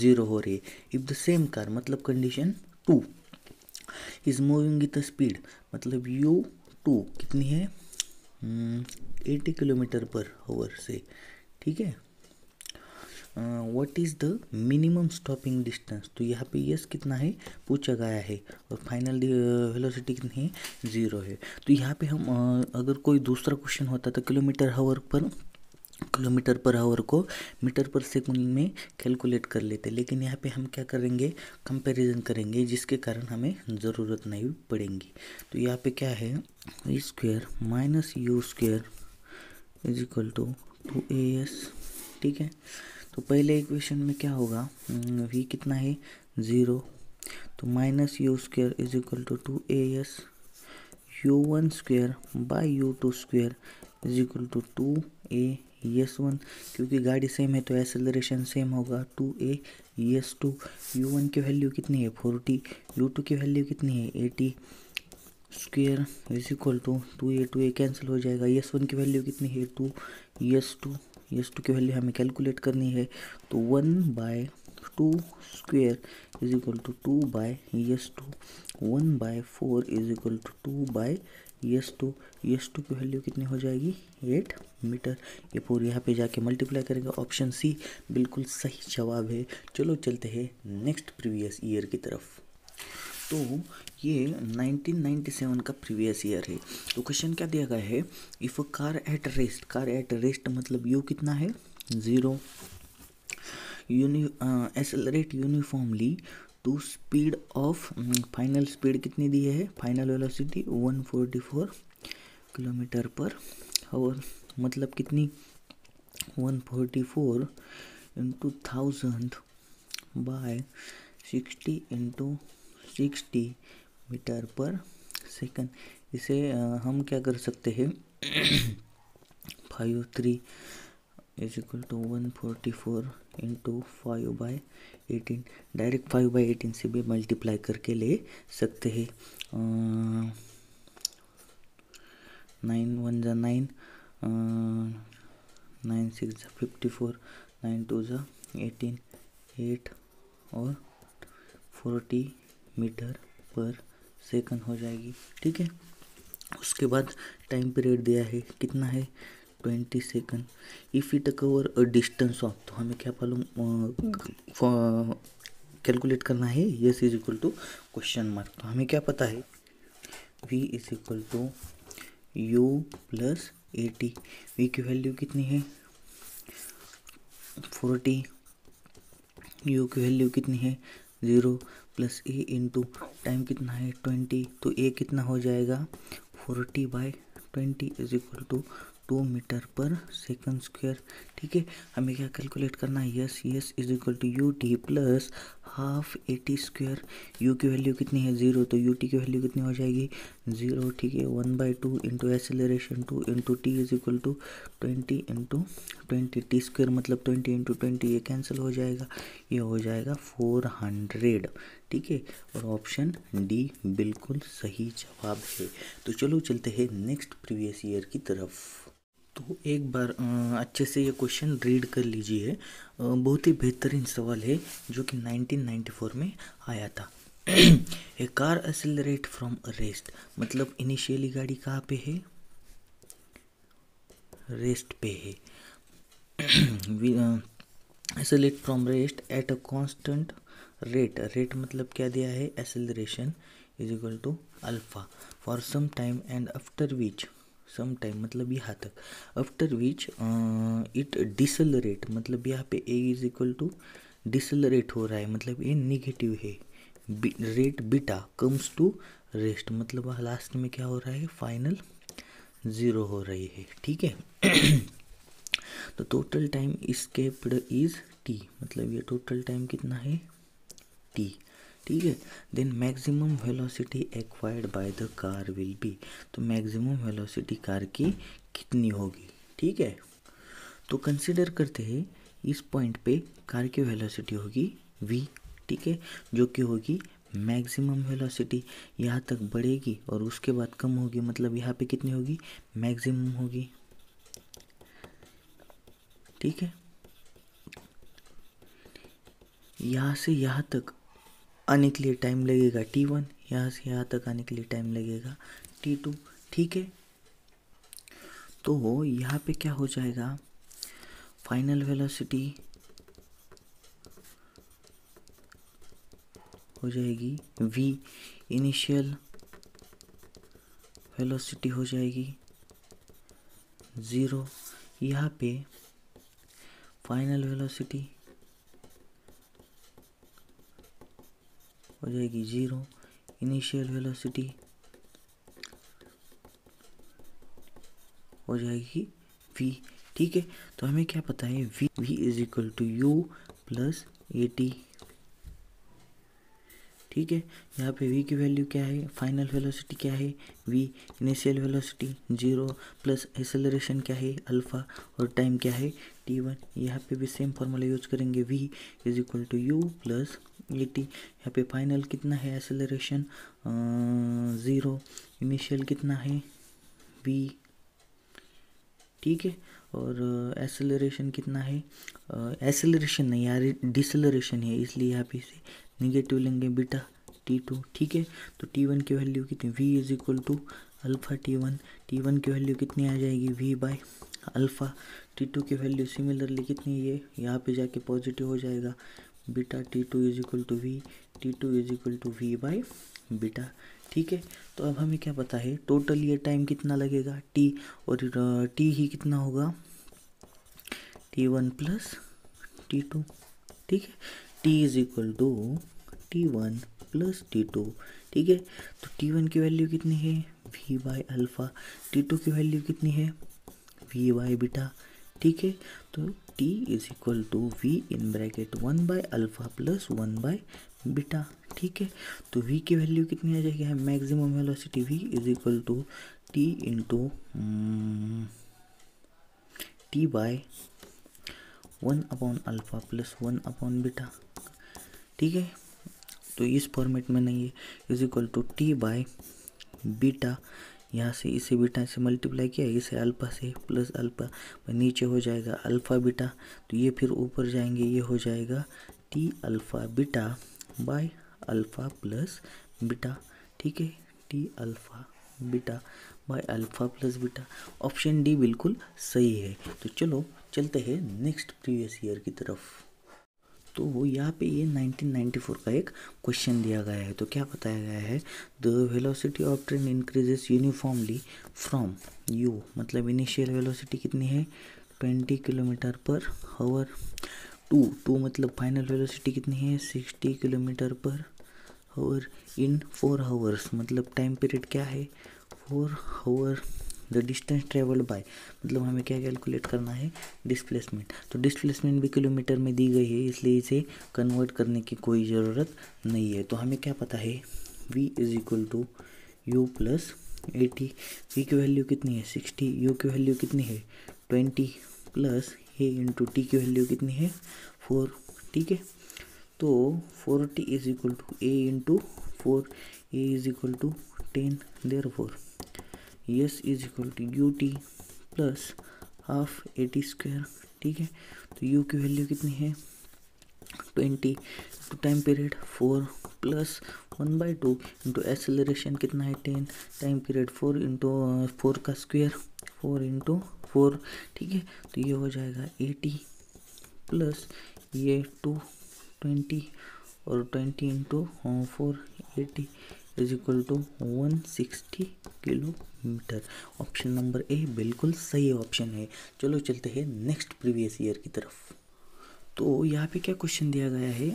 जीरो हो रही है। इफ़ द सेम कार मतलब condition two is moving with the speed मतलब यू टू कितनी है एटी किलोमीटर पर आवर से, ठीक है। What is the minimum stopping distance, तो यहाँ पे यस कितना है पूछा गया है और फाइनल वेलोसिटी कितनी है ज़ीरो है। तो यहाँ पे हम uh, अगर कोई दूसरा क्वेश्चन होता तो kilometre hour per kilometre per hour को मीटर पर सेकंड में कैलकुलेट कर लेते, लेकिन यहाँ पे हम क्या करेंगे कंपैरिजन करेंगे, जिसके कारण हमें ज़रूरत नहीं पड़ेगी। तो यहाँ पे क्या है square minus you square is equal to two A s, ठीक है। तो पहले इक्वेशन में क्या होगा वी कितना है ज़ीरो, तो minus you square is equal to two A s, u one square by u two square is equal to two A s one, क्योंकि गाड़ी सेम है तो एक्सेलरेशन सेम होगा two A S two. U one की value कितनी है forty, u two की value कितनी है eighty square is equal to two a, two A cancel हो जाएगा। एस वन की वैल्यू कितनी है to s two, s two की वैल्यू हमें कैलकुलेट करनी है, तो one by two square is equal to two by s two, one by four is equal to two by s two, s two की value कितनी हो जाएगी eight metre. ये पूरे यहाँ पे जाके मल्टीप्लाई करेंगे, ऑप्शन सी बिल्कुल सही जवाब है। चलो चलते हैं नेक्स्ट प्रीवियस ईयर की तरफ। तो ये नाइनटीन नाइंटी सेवन का प्रीवियस ईयर है। तो क्वेश्चन क्या दिया गया है, if car at rest, car at rest मतलब यू कितना है zero, uni accelerate uniformly to speed of final speed कितनी दी है final velocity one forty four kilometre per hour, मतलब कितनी one forty four into thousand by sixty into sixty metre per second. इसे हम क्या कर सकते हैं five three is equal to one forty four into five by eighteen, direct five by eighteen से भी मल्टीप्लाई करके ले सकते हैं, नाइन वन ज़ा नाइन, नाइन सिक्स ज़ा फिफ्टी फोर, नाइन टू ज़ा एटीन, एट और फोर्टी मीटर पर सेकंड हो जाएगी, ठीक है। उसके बाद टाइम पीरियड दिया है कितना है twenty second. If it cover a distance of, तो हमें क्या मालूम कैलकुलेट करना है s is equal to question mark. तो हमें क्या पता है v is equal to you plus a t, v की वैल्यू कितनी है फोर्टी, यू की वैल्यू कितनी है zero, plus a into time कितना है ट्वेंटी, तो ए कितना हो जाएगा forty by twenty is equal to two metre per second square, ठीक है, हमें क्या कैलकुलेट करना है, s s is equal to U T plus half A T square. U की वैल्यू कितनी है, जीरो, तो यू टी की वैल्यू कितनी हो जाएगी, जीरो। ठीक है, one by two into acceleration two into t is equal to twenty into twenty, t square मतलब ट्वेंटी इंटू ट्वेंटी, ये कैंसिल हो जाएगा, ये हो जाएगा फोर हंड्रेड। ठीक है, और ऑप्शन डी बिल्कुल सही जवाब है। तो चलो चलते हैं नेक्स्ट प्रीवियस ईयर की तरफ। तो एक बार अच्छे से ये क्वेश्चन रीड कर लीजिए, बहुत ही बेहतरीन सवाल है जो कि नाइनटीन नाइंटी फोर में आया था। A car accelerate from a rest, मतलब इनिशियली गाड़ी कहाँ पे है, रेस्ट पे है। Accelerate from rest at a constant rate, rate मतलब क्या दिया है, acceleration is equal to alpha for some time and after which, some time मतलब यहाँ तक, आफ्टर विच इट डिसलरेट मतलब यहाँ पे a is equal to decelerate हो रहा है, मतलब ये निगेटिव है। B, rate beta comes to rest मतलब लास्ट में क्या हो रहा है, फाइनल ज़ीरो हो रही है। ठीक है, तो total time escaped is t मतलब ये टोटल टाइम कितना है, टी। ठीक है, then maximum velocity acquired by the car will be, तो मैक्सिमम वेलोसिटी कार की कितनी होगी। ठीक है, तो कंसिडर करते हैं इस पॉइंट पे कार की वेलोसिटी होगी v। ठीक है, जो कि होगी मैक्सिमम वेलोसिटी, यहाँ तक बढ़ेगी और उसके बाद कम होगी, मतलब यहाँ पे कितनी होगी, मैक्सिमम होगी। ठीक है, यहाँ से यहाँ तक आने के लिए टाइम लगेगा टी वन, यहाँ से यहाँ तक आने के लिए टाइम लगेगा टी टू। ठीक है, तो यहाँ पे क्या हो जाएगा, फाइनल वेलोसिटी हो जाएगी v, इनिशियल वेलोसिटी हो जाएगी ज़ीरो, यहाँ पे फाइनल वेलोसिटी हो जाएगी जीरो, इनिशियल वेलोसिटी हो जाएगी v। ठीक है, तो हमें क्या पता है, v v is equal to you plus A t. ठीक है, यहाँ पे v की वैल्यू क्या है, फाइनल वेलोसिटी क्या है v, initial velocity zero plus acceleration क्या है अल्फा, और टाइम क्या है टी वन। यहाँ पे भी सेम फॉर्मूला यूज करेंगे, v is equal to you plus A t. यहाँ पे फाइनल कितना है, एक्सेलरेशन ज़ीरो, इनिशियल कितना है v। ठीक है, और एक्सेलरेशन कितना है, एक्सेलरेशन नहीं यार, डिसलरेशन है, इसलिए यहाँ पे इसे निगेटिव लेंगे, बीटा टी टू। ठीक है, तो टी वन की वैल्यू कितनी, v is equal to alpha t one, t one की वैल्यू कितनी आ जाएगी, v by alpha. T two की वैल्यू सिमिलरली कितनी है, ये यहाँ पे जाके पॉजिटिव हो जाएगा, beta t two is equal to v, t two is equal to v by beta. ठीक है, तो अब हमें क्या पता है, टोटल ये टाइम कितना लगेगा टी, और टी ही कितना होगा, t one plus t two. ठीक है, t is equal to T one plus t two. ठीक है, तो टी वन की वैल्यू कितनी है, v by alpha, t two की वैल्यू कितनी है, v बाई बीटा। ठीक है, तो t is equal to v in bracket one by alpha plus one by beta. ठीक है, तो v की वैल्यू कितनी आ जाएगी, maximum velocity v is equal to t into t by one upon alpha plus one upon beta. ठीक है, तो इस फॉर्मेट में नहीं है, is equal to t by beta, यहाँ से इसे बीटा से मल्टीप्लाई किया, इसे अल्फ़ा से, प्लस अल्फ़ा, नीचे हो जाएगा अल्फ़ा बीटा, तो ये फिर ऊपर जाएंगे, ये हो जाएगा T alpha beta by alpha plus beta. ठीक है, T alpha beta by alpha plus beta. Option D बिल्कुल सही है। तो चलो चलते हैं नेक्स्ट प्रीवियस ईयर की तरफ। तो वो यहाँ पे ये नाइनटीन नाइंटी फोर का एक क्वेश्चन दिया गया है, तो क्या बताया गया है, the velocity of train increases uniformly from u मतलब इनिशियल वेलोसिटी कितनी है twenty kilometre per hour, to to मतलब फाइनल वेलोसिटी कितनी है sixty kilometre per hour, in four hours मतलब टाइम पीरियड क्या है four hour, the distance travelled by, मतलब हमें क्या कैलकुलेट करना है, डिस्प्लेसमेंट। तो डिस्प्लेसमेंट भी किलोमीटर में दी गई है, इसलिए इसे कन्वर्ट करने की कोई ज़रूरत नहीं है। तो हमें क्या पता है, v is equal to you plus a t. V की वैल्यू कितनी है सिक्सटी, यू की वैल्यू कितनी है twenty, plus a into t की वैल्यू कितनी है फोर। ठीक है, तो four t is equal to a into four, a is equal to ten. Therefore s is equal to U T plus half A t square. ठीक है, तो you की वैल्यू कितनी है ट्वेंटी, तो time period four plus one by two into acceleration कितना है ten, time period four into four का स्क्वायर फोर इंटू फोर। ठीक है, तो ये हो जाएगा एटी प्लस ये टू ट्वेंटी और twenty into four eighty is equal to one sixty kilometre. Option number ए बिल्कुल सही ऑप्शन है। चलो चलते हैं नेक्स्ट प्रीवियस ईयर की तरफ। तो यहाँ पे क्या क्वेश्चन दिया गया है,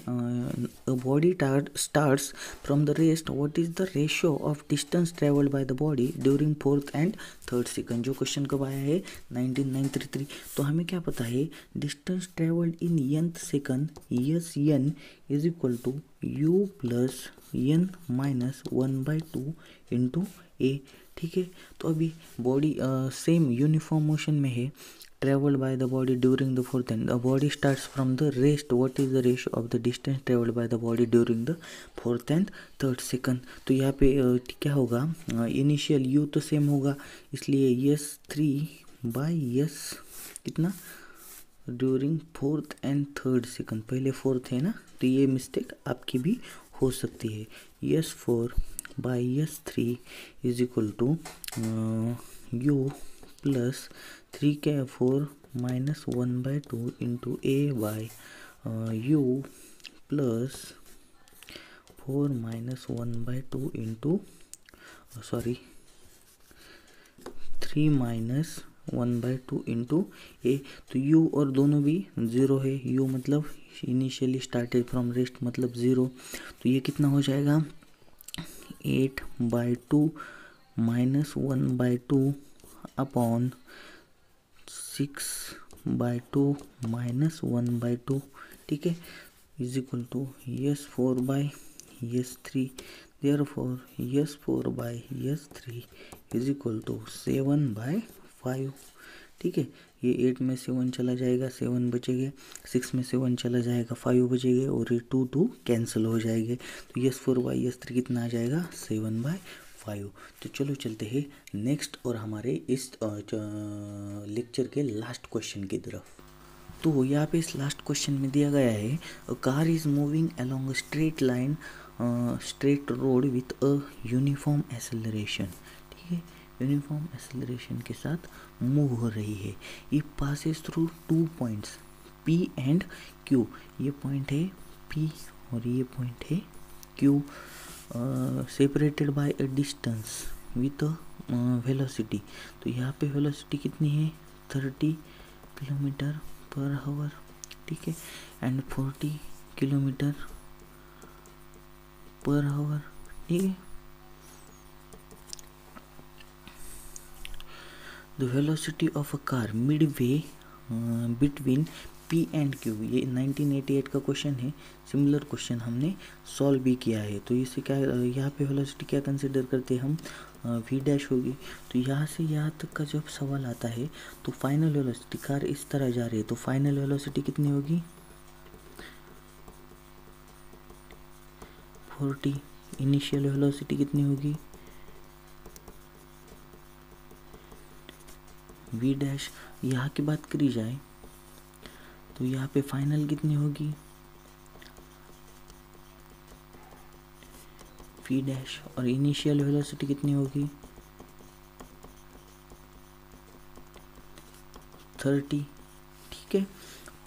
body starts from the rest, what is the ratio of distance travelled by the body during fourth and third second. जो क्वेश्चन कब आया है नाइनटीन नाइन थर्टी थ्री। तो हमें क्या पता है, distance travelled in nth second s n is equal to you plus n minus one by two into a. ठीक है, तो अभी बॉडी सेम यूनिफॉर्म मोशन में है, travelled by the body during the fourth and, the body starts from the rest, what is the ratio of the distance travelled by the body during the fourth and third second. तो यहाँ पे क्या होगा, initial you तो same होगा, इसलिए s three by s कितना during fourth and third second, पहले फोर्थ है ना, तो ये मिस्टेक आपकी भी हो सकती है। S four by s three is equal to you plus three के four minus one by two into a by u plus four minus one by two into sorry three minus one by two into a. तो u और दोनों भी zero है, u मतलब initially started from rest मतलब zero, तो ये कितना हो जाएगा eight by two minus one by two upon six by two minus one by two. ठीक है, is equal to s four by s three, therefore s four by s three is equal to seven by five. ठीक है, ये eight में seven चला जाएगा, seven बचेगा, six में सेवन चला जाएगा, फाइव बचेगा और ये टू टू कैंसिल हो जाएंगे, तो s four by s three कितना आ जाएगा सेवन बाई। तो चलो चलते हैं नेक्स्ट और हमारे इस लेक्चर के लास्ट क्वेश्चन की तरफ। तो यहाँ पे इस लास्ट क्वेश्चन में दिया गया है, car is moving along straight line straight road with a uniform acceleration. ठीक है, यूनिफॉर्म एक्सेलरेशन के साथ मूव हो रही है। ये passes through two points P and Q. ये पॉइंट है पी और ये पॉइंट है Q, separated by a distance with velocity. तो यहाँ पे वेलोसिटी कितनी है थर्टी किलोमीटर पर हावर। ठीक है, and forty kilometre per hour. ठीक है, the velocity of a car midway between P and Q. ये नाइनटीन एटी एट का क्वेश्चन है, सिमिलर क्वेश्चन हमने सॉल्व भी किया है। तो इसे क्या, यहाँ पे वेलोसिटी क्या कंसिडर करते हैं हम, वी डैश होगी। तो यहाँ से यहाँ तक का जब सवाल आता है तो फाइनल वेलोसिटी, कार इस तरह जा रही है तो फाइनल वेलोसिटी कितनी होगी फोर्टी, इनिशियल वेलोसिटी कितनी होगी वी डैश। यहाँ की बात करी जाए तो यहाँ पे फाइनल कितनी होगी फी डैश और इनिशियल वेलोसिटी कितनी होगी थर्टी। ठीक है,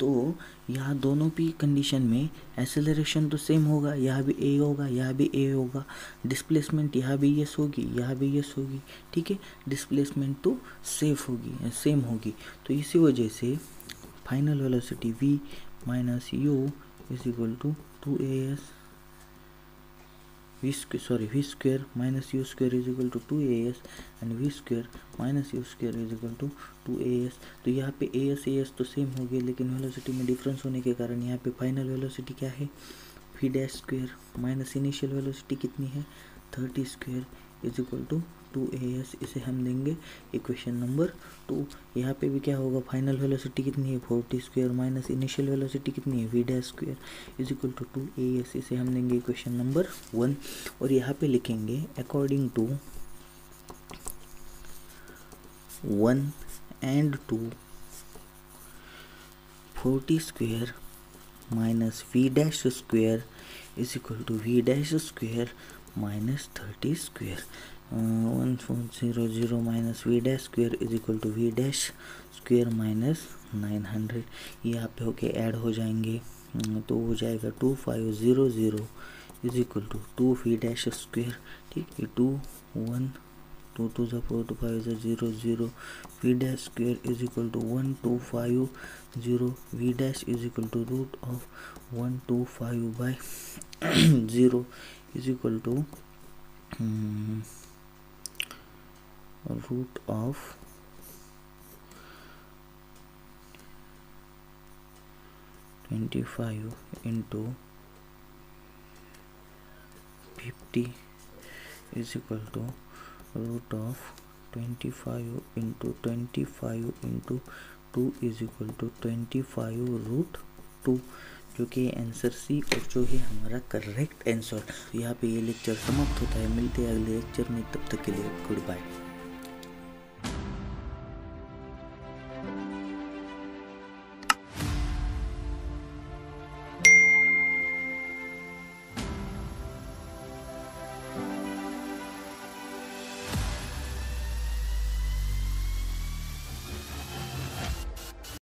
तो यहाँ दोनों भी कंडीशन में एक्सेलरेशन तो सेम होगा, यहाँ भी ए होगा यहाँ भी ए होगा, डिस्प्लेसमेंट यहाँ भी यस होगी यहाँ भी यस होगी। ठीक है, डिस्प्लेसमेंट तो सेफ होगी सेम होगी, तो इसी वजह से final velocity v minus you is equal to two A s v square sorry v square minus u square is equal to two A s and v square minus u square is equal to two A S. तो यहाँ पे as as तो same हो गया, लेकिन velocity में difference होने के कारण यहाँ पे फाइनल वेलोसिटी क्या है, v dash square minus initial velocity कितनी है thirty square is equal to two A s. इसे हम देंगे इक्वेशन नंबर टू. यहाँ पे भी क्या होगा, फाइनल वेलोसिटी कितनी है forty square minus initial velocity कितनी है v dash square is equal to two A s. इसे हम देंगे इक्वेशन नंबर वन. और यहाँ पे लिखेंगे according to one and two forty square minus we dash square is equal to we dash square minus thirty square. One four zero zero minus we dash square is equal to we dash square minus nine hundred. ये यहाँ पे होके add हो जाएंगे तो हो जाएगा two five zero zero is equal to two we dash square. ठीक है, टू वन टू टू ज़ा फोर टू फाइव ज़ा zero zero v dash square is equal to one two five zero v dash is equal to root of one two five by zero is equal to root of twenty five into fifty is equal to root of twenty five into twenty five into two is equal to twenty five root two, जो कि answer C और जो है हमारा correct answer. यहाँ पे ये lecture समाप्त होता है. मिलते हैं अगले लेक्चर में, तब तक के लिए गुड बाय.